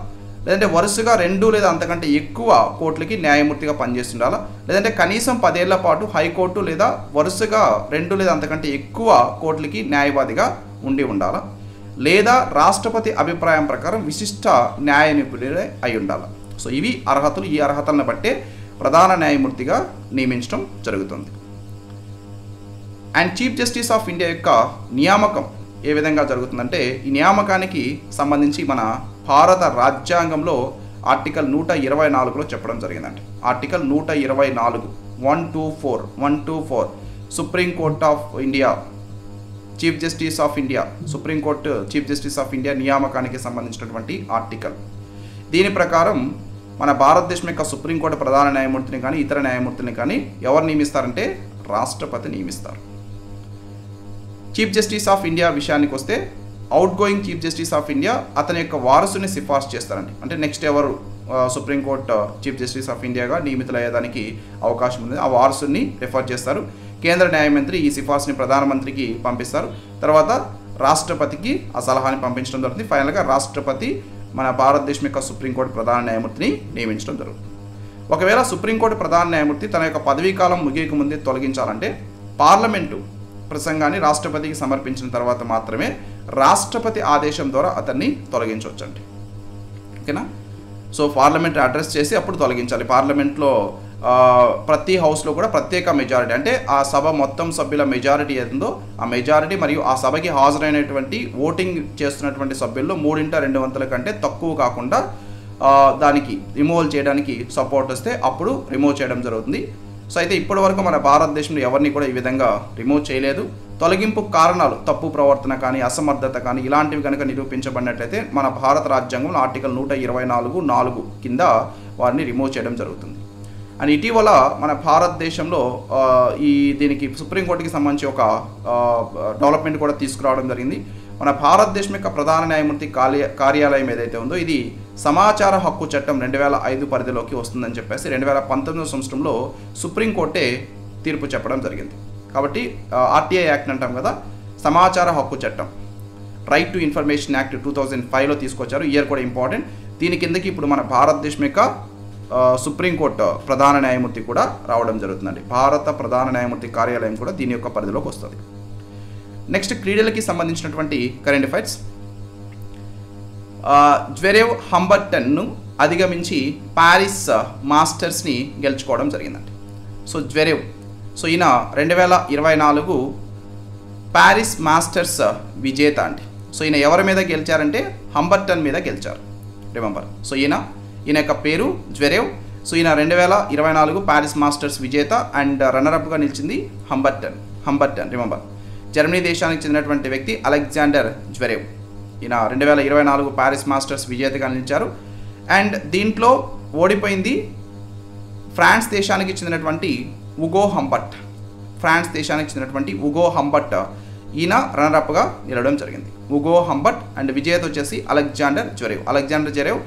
లేదంటే వరుసగా 2 లేదా అంతకంటే ఎక్కువ కోర్టులకి న్యాయమూర్తిగా పనిచేస్తుండాలా, లేదంటే కనీసం 10 ఏళ్ల పాటు హైకోర్టు లేదా వరుసగా 2 లేదా అంతకంటే ఎక్కువ కోర్టులకి న్యాయవాదిగా ఉండి ఉండాలా, లేదా రాష్ట్రపతి అభిప్రాయం ప్రకారం విశిష్ట న్యాయ నిపుణులే అయి ఉండాలి. సో ఇవి అర్హతలు. ఈ అర్హతలను బట్టే ప్రధాన న్యాయమూర్తిగా నియమించడం జరుగుతుంది. And chief justice of India యొక్క నియామకం ఏ విధంగా జరుగుతుందంటే, ఈ నియామకానికి సంబంధించి మన భారత రాజ్యాంగంలో ఆర్టికల్ 124లో చెప్పడం జరిగిందండి. Article 124 124 supreme court of India chief justice of India, supreme court chief justice of India నియామకానికి సంబంధించినటువంటి ఆర్టికల్. దీని ప్రకారం మన భారతదేశం యొక్క సుప్రీంకోర్టు ప్రధాన న్యాయమూర్తిని కానీ ఇతర న్యాయమూర్తిని కానీ ఎవరు నియమిస్తారంటే రాష్ట్రపతి నియమిస్తారు. చీఫ్ జస్టిస్ ఆఫ్ ఇండియా విషయానికి వస్తే outgoing chief justice of India అతని యొక్క వారసుని సిఫార్సు చేస్తారండి. అంటే నెక్స్ట్ ఎవరు సుప్రీంకోర్టు చీఫ్ జస్టిస్ ఆఫ్ ఇండియాగా నియమితులయ్యేదానికి అవకాశం ఉంది, ఆ వారసుని రిఫర్ చేస్తారు. కేంద్ర న్యాయమంత్రి ఈ సిఫార్సుని ప్రధానమంత్రికి పంపిస్తారు, తర్వాత రాష్ట్రపతికి ఆ సలహాని పంపించడం జరుగుతుంది. ఫైనల్గా రాష్ట్రపతి మన భారతదేశం యొక్క సుప్రీంకోర్టు ప్రధాన న్యాయమూర్తిని నియమించడం జరుగుతుంది. ఒకవేళ సుప్రీంకోర్టు ప్రధాన న్యాయమూర్తి తన యొక్క పదవీకాలం ముగియక ముందే తొలగించాలంటే పార్లమెంటు ప్రసంగాన్ని రాష్ట్రపతికి సమర్పించిన తర్వాత మాత్రమే రాష్ట్రపతి ఆదేశం ద్వారా అతన్ని తొలగించవచ్చండి. ఓకేనా? సో పార్లమెంట్ అడ్రస్ చేసి అప్పుడు తొలగించాలి. పార్లమెంట్లో ప్రతి హౌస్లో కూడా ప్రత్యేక మెజారిటీ, అంటే ఆ సభ మొత్తం సభ్యుల మెజారిటీ ఏదో ఆ మెజారిటీ మరియు ఆ సభకి హాజరైనటువంటి ఓటింగ్ చేస్తున్నటువంటి సభ్యుల్లో 3/2 కంటే తక్కువ కాకుండా దానికి రిమూవల్ చేయడానికి సపోర్ట్ వస్తే అప్పుడు రిమూవ్ చేయడం జరుగుతుంది. సో అయితే ఇప్పటి వరకు మన భారతదేశంలో ఎవరిని కూడా ఈ విధంగా రిమూవ్ చేయలేదు. తొలగింపు కారణాలు తప్పు ప్రవర్తన కానీ అసమర్థత కానీ ఇలాంటివి కనుక నిరూపించబడినట్లయితే మన భారత రాజ్యాంగంలో ఆర్టికల్ 124(4) కింద వారిని రిమూవ్ చేయడం జరుగుతుంది. And Itivala, Mana Bharat Deshamlo, Diniki, Supreme Court Samanchoka, development court of this crowd and the Rindi, on a Bharat Deshmeka Pradhana Muti Karyala Medetundo, Idi, Samachara Haku Chatam, Rendevala Aidu Pardeloki, Ostan and Chapes, Rendevala Pantano Sumstumlo, Supreme Court Tirpu Chapadam Zarigandi. Kavati, RTA Act Nantamgada, Samachara Haku Chatam. Right to Information Act 2005 lo teesukocharu year kuda important deeni kindiki ippudu mana bharatdeshameka supreme court pradhana న్యాయమూర్తి kuda రావడం జరుగుతుందండి భారత ప్రధాన న్యాయమూర్తి కార్యాలయం కూడా దీని యొక్క పరిధిలోకి వస్తుంది నెక్స్ట్ క్రీడలకి సంబంధించినటువంటి కరెంట్ అఫైర్స్ జ్వెరెవ్ హంబర్టన్ ను అధిగమించి పారిస్ మాస్టర్స్ ని గెలుచుకోవడం జరిగిందండి సో జ్వెరెవ్ సో ఈన 2024 పారిస్ మాస్టర్స్ విజేత అండి సో ఈయన ఎవరి మీద గెలిచారంటే హంబర్టన్ మీద గెలిచారు రిమెంబర్ సో ఈయన యొక్క పేరు జ్వెరెవ్ సో ఈయన 2024 ప్యారిస్ మాస్టర్స్ విజేత అండ్ రన్నరప్గా నిలిచింది హంబర్టన్ రిమెంబర్ జర్మనీ దేశానికి చెందినటువంటి వ్యక్తి అలెగ్జాండర్ జ్వెరెవ్ ఈయన 2024 ప్యారిస్ మాస్టర్స్ విజేతగా నిలిచారు అండ్ దీంట్లో ఓడిపోయింది ఫ్రాన్స్ దేశానికి చెందినటువంటి ఉగో హంబర్ట్ ఈయన రన్నరప్గా నిలవడం జరిగింది ఉగో హంబర్ట్ అండ్ విజేత వచ్చేసి అలెగ్జాండర్ జ్వెరెవ్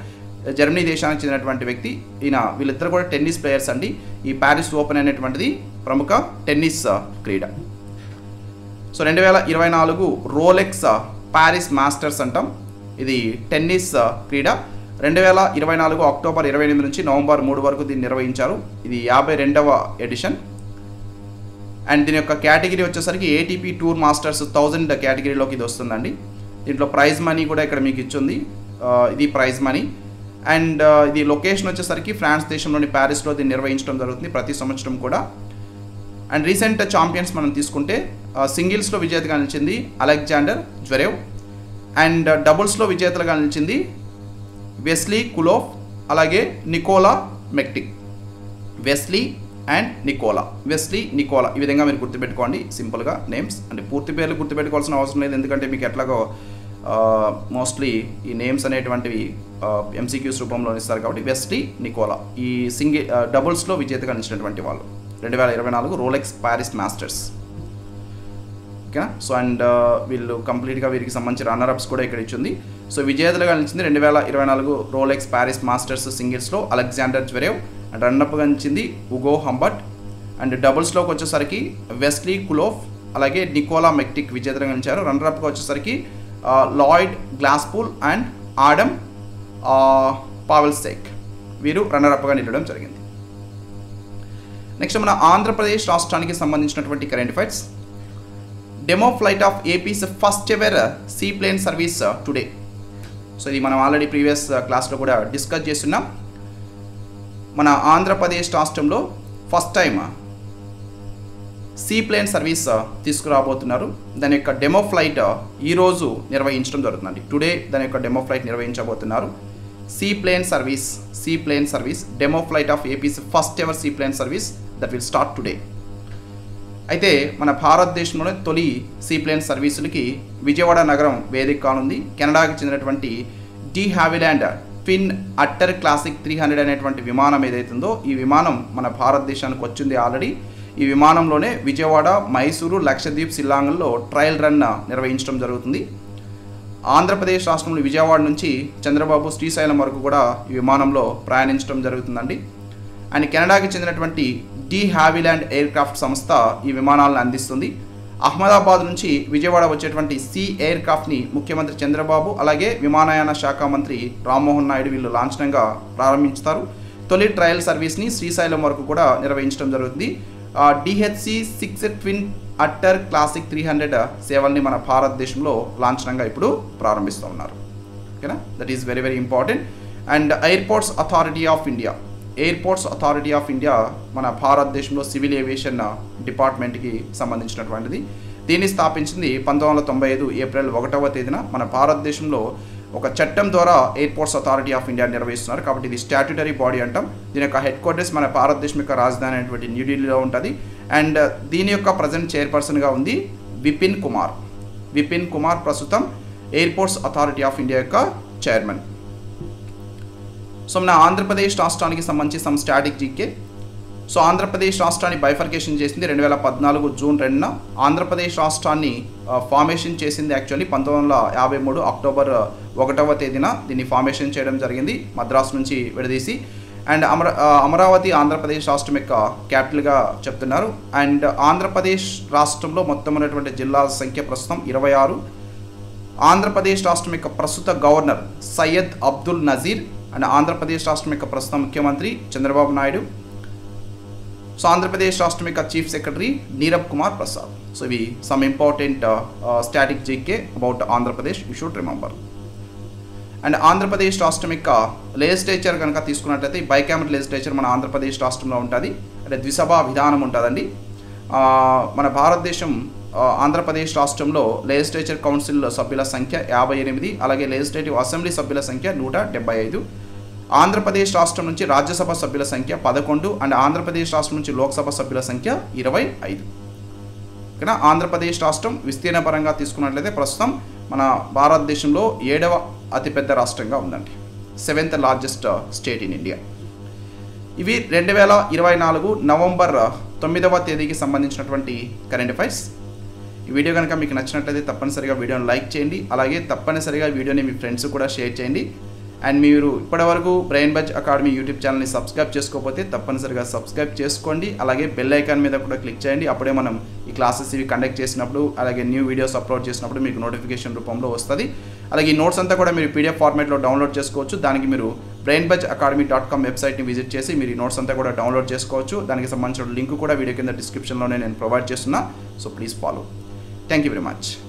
జర్మనీ దేశానికి చెందినటువంటి వ్యక్తి ఈయన వీళ్ళిద్దరు కూడా టెన్నిస్ ప్లేయర్స్ అండి ఈ ప్యారిస్ ఓపెన్ అనేటువంటిది ప్రముఖ టెన్నిస్ క్రీడ సో 2024 రోలెక్స్ ప్యారిస్ మాస్టర్స్ అంటాం ఇది టెన్నిస్ క్రీడ 2024 అక్టోబర్ 28 నుంచి నవంబర్ 3 వరకు దీన్ని నిర్వహించారు ఇది 52వ ఎడిషన్ అండ్ దీని యొక్క కేటగిరీ వచ్చేసరికి ఏటీపీ టూర్ మాస్టర్స్ 1000 కేటగిరీలోకి ఇది వస్తుందండి దీంట్లో ప్రైజ్ మనీ కూడా ఇక్కడ మీకు ఇచ్చింది ఇది ప్రైజ్ మనీ అండ్ ఇది లొకేషన్ వచ్చేసరికి ఫ్రాన్స్ దేశంలోని ప్యారిస్లో దీన్ని నిర్వహించడం జరుగుతుంది ప్రతి సంవత్సరం కూడా అండ్ రీసెంట్ ఛాంపియన్స్ మనం తీసుకుంటే సింగిల్స్లో విజేతగా నిలిచింది అలెగ్జాండర్ జ్వెరెవ్ అండ్ డబుల్స్లో విజేతలుగా నిలిచింది వెస్లీ కులోఫ్ అలాగే నికోలా మెక్టిక్ వెస్లీ నికోలా ఈ విధంగా మీరు గుర్తుపెట్టుకోండి సింపుల్గా నేమ్స్ అంటే పూర్తి పేర్లు గుర్తుపెట్టుకోవాల్సిన అవసరం లేదు ఎందుకంటే మీకు ఎట్లాగో మోస్ట్లీ ఈ నేమ్స్ అనేటువంటివి ఎంసీక్యూస్ రూపంలో ఇస్తారు కాబట్టి వెస్లీ నికోలా ఈ సింగిల్ డబుల్స్లో విజేతగా నిలిచినటువంటి వాళ్ళు 2024 రోలెక్స్ ప్యారిస్ మాస్టర్స్ ఓకేనా సో అండ్ వీళ్ళు కంప్లీట్గా వీరికి సంబంధించిన రన్నర్అప్స్ కూడా ఇక్కడ ఇచ్చింది సో విజేతలుగా నిలిచింది 2024 రోలెక్స్ ప్యారిస్ మాస్టర్స్ సింగిల్స్లో అలెగ్జాండర్ జ్వెరెవ్ అండ్ రన్నప్గా నిలిచింది ఉగో హంబర్ట్ అండ్ డబుల్స్లోకి వచ్చేసరికి వెస్లీ కులోఫ్ అలాగే నికోలా మెక్టిక్ విజేతలుగా నిలిచారు రన్నరప్గా వచ్చేసరికి Lloyd Glasspool and Adam Pavlasek వీరు రన్నరప్గా నిలవడం జరిగింది నెక్స్ట్ మన ఆంధ్రప్రదేశ్ రాష్ట్రానికి సంబంధించినటువంటి current affairs demo flight of AP's first ever seaplane service today so ఇది మనం ఆల్రెడీ ప్రీవియస్ క్లాస్లో కూడా డిస్కస్ చేస్తున్నాం మన ఆంధ్రప్రదేశ్ రాష్ట్రంలో first time seaplane service తీసుకురాబోతున్నారు దాని యొక్క డెమో ఫ్లైట్ ఈరోజు నిర్వహించడం జరుగుతుందండి టుడే దాని యొక్క డెమో ఫ్లైట్ నిర్వహించబోతున్నారు seaplane service demo flight of AP's first ever seaplane service that will start today అయితే మన భారతదేశంలోనే తొలి సీ ప్లేన్ సర్వీసులకి విజయవాడ నగరం వేదిక కానుంది కెనడాకి చెందినటువంటి de Havilland Twin utter Classic 300 అనేటువంటి విమానం ఏదైతుందో ఈ విమానం మన భారతదేశానికి వచ్చింది ఆల్రెడీ ఈ విమానంలోనే విజయవాడ మైసూరు లక్షద్వీప్ సిల్లాంగల్లో ట్రయల్ రన్ నిర్వహించడం జరుగుతుంది ఆంధ్రప్రదేశ్ రాష్ట్రంలో విజయవాడ నుంచి చంద్రబాబు శ్రీశైలం వరకు కూడా ఈ విమానంలో ప్రయాణించడం జరుగుతుందండి అండ్ కెనడాకి చెందినటువంటి డి హ్యావిల్యాండ్ ఎయిర్క్రాఫ్ట్ సంస్థ ఈ విమానాలను అందిస్తుంది అహ్మదాబాద్ నుంచి విజయవాడ వచ్చేటువంటి సీ ఎయిర్క్రాఫ్ట్ని ముఖ్యమంత్రి చంద్రబాబు అలాగే విమానయాన శాఖ మంత్రి రామ్మోహన్ నాయుడు వీళ్ళు లాంఛనంగా ప్రారంభిస్తారు తొలి ట్రయల్ సర్వీస్ని శ్రీశైలం వరకు కూడా నిర్వహించడం జరుగుతుంది DHC-6 ట్విన్ అట్టర్ క్లాసిక్ 300 సేవల్ని మన భారతదేశంలో లాంఛనంగా ఇప్పుడు ప్రారంభిస్తూ ఉన్నారు ఓకేనా that is very very important and airports authority of India మన భారతదేశంలో సివిల్ ఏవియేషన్ డిపార్ట్మెంట్కి సంబంధించినటువంటిది దీన్ని స్థాపించింది 1995 ఏప్రిల్ 1వ తేదీన మన భారతదేశంలో ఒక చట్టం ద్వారా ఎయిర్పోర్ట్స్ అథారిటీ ఆఫ్ ఇండియా నిర్వహిస్తున్నారు కాబట్టి ఇది స్టాట్యుటరీ బాడీ అంటాం దీని యొక్క హెడ్ క్వార్టర్స్ మన భారతదేశం యొక్క రాజధాని అయినటువంటి న్యూఢిల్లీలో ఉంటుంది అండ్ దీని యొక్క ప్రజెంట్ చైర్పర్సన్గా ఉంది విపిన్ కుమార్ ప్రస్తుతం ఎయిర్పోర్ట్స్ అథారిటీ ఆఫ్ ఇండియా యొక్క చైర్మన్ సో మన ఆంధ్రప్రదేశ్ రాష్ట్రానికి సంబంధించి some static GK so Andhra Pradesh రాష్ట్రాన్ని బైఫర్కేషన్ చేసింది 2014 జూన్ 2న. ఆంధ్రప్రదేశ్ రాష్ట్రాన్ని ఫార్మేషన్ చేసింది యాక్చువల్లీ 1953 అక్టోబర్ 1వ తేదీన దీన్ని ఫార్మేషన్ చేయడం జరిగింది మద్రాసు నుంచి విడదీసి. అండ్ అమరావతి ఆంధ్రప్రదేశ్ రాష్ట్రం యొక్క క్యాపిటల్గా చెప్తున్నారు. అండ్ ఆంధ్రప్రదేశ్ రాష్ట్రంలో మొత్తం ఉన్నటువంటి జిల్లాల సంఖ్య ప్రస్తుతం 26. ఆంధ్రప్రదేశ్ రాష్ట్రం యొక్క ప్రస్తుత గవర్నర్ సయ్యద్ అబ్దుల్ నజీర్. అండ్ ఆంధ్రప్రదేశ్ రాష్ట్రం యొక్క ప్రస్తుత ముఖ్యమంత్రి చంద్రబాబు నాయుడు. సో ఆంధ్రప్రదేశ్ రాష్ట్రం యొక్క chief secretary Nirav Kumar Prasad. So ఇవి some important static GK about Andhra Pradesh you should remember. And Andhra Pradesh రాష్ట్రం యొక్క లెజిస్లేచర్ కనుక తీసుకున్నట్లయితే బైకామర్ లెజిస్లేచర్ మన ఆంధ్రప్రదేశ్ రాష్ట్రంలో ఉంటుంది. అంటే ద్విసభా విధానం ఉంటుందండి. మన భారతదేశం ఆంధ్రప్రదేశ్ రాష్ట్రంలో లెజిస్లేచర్ కౌన్సిల్ సభ్యుల సంఖ్య 58, అలాగే లెజిస్లేటివ్ అసెంబ్లీ సభ్యుల సంఖ్య 175. ఆంధ్రప్రదేశ్ రాష్ట్రం నుంచి రాజ్యసభ సభ్యుల సంఖ్య 11. అండ్ ఆంధ్రప్రదేశ్ రాష్ట్రం నుంచి లోక్సభ సభ్యుల సంఖ్య 25. ఓకేనా. ఆంధ్రప్రదేశ్ రాష్ట్రం విస్తీర్ణ పరంగా తీసుకున్నట్లయితే ప్రస్తుతం మన భారతదేశంలో 7వ అతిపెద్ద రాష్ట్రంగా ఉందండి. 7th largest state in India. ఇవి 2024 నవంబర్ 9వ తేదీకి సంబంధించినటువంటి కరెంట్ అఫైర్స్. ఈ వీడియో కనుక మీకు నచ్చినట్లయితే తప్పనిసరిగా వీడియోని లైక్ చేయండి, అలాగే తప్పనిసరిగా వీడియోని మీ ఫ్రెండ్స్ కూడా షేర్ చేయండి. అండ్ మీరు ఇప్పటివరకు బ్రెయిన్బజ్ అకాడమీ యూట్యూబ్ ఛానల్ని సబ్స్క్రైబ్ చేసుకోకపోతే తప్పనిసరిగా సబ్స్క్రైబ్ చేసుకోండి, అలాగే బెల్ ఐకాన్ మీద కూడా క్లిక్ చేయండి. అప్పుడే మనం ఈ క్లాసెస్ ఇవి కండక్ట్ చేసినప్పుడు, అలాగే న్యూ వీడియోస్ అప్లోడ్ చేసినప్పుడు మీకు నోటిఫికేషన్ రూపంలో వస్తుంది. అలాగే ఈ నోట్స్ అంతా కూడా మీరు పీడిఎఫ్ ఫార్మేట్లో డౌన్లోడ్ చేసుకోవచ్చు. దానికి మీరు brainbuzzacademy.com వెబ్సైట్ని విజిట్ చేసి మీరు ఈ నోట్స్ అంతా కూడా డౌన్లోడ్ చేసుకోవచ్చు. దానికి సంబంధించిన లింక్ కూడా వీడియో కింద డిస్క్రిప్షన్లోనే నేను ప్రొవైడ్ చేస్తున్నా. So please follow. Thank you very much.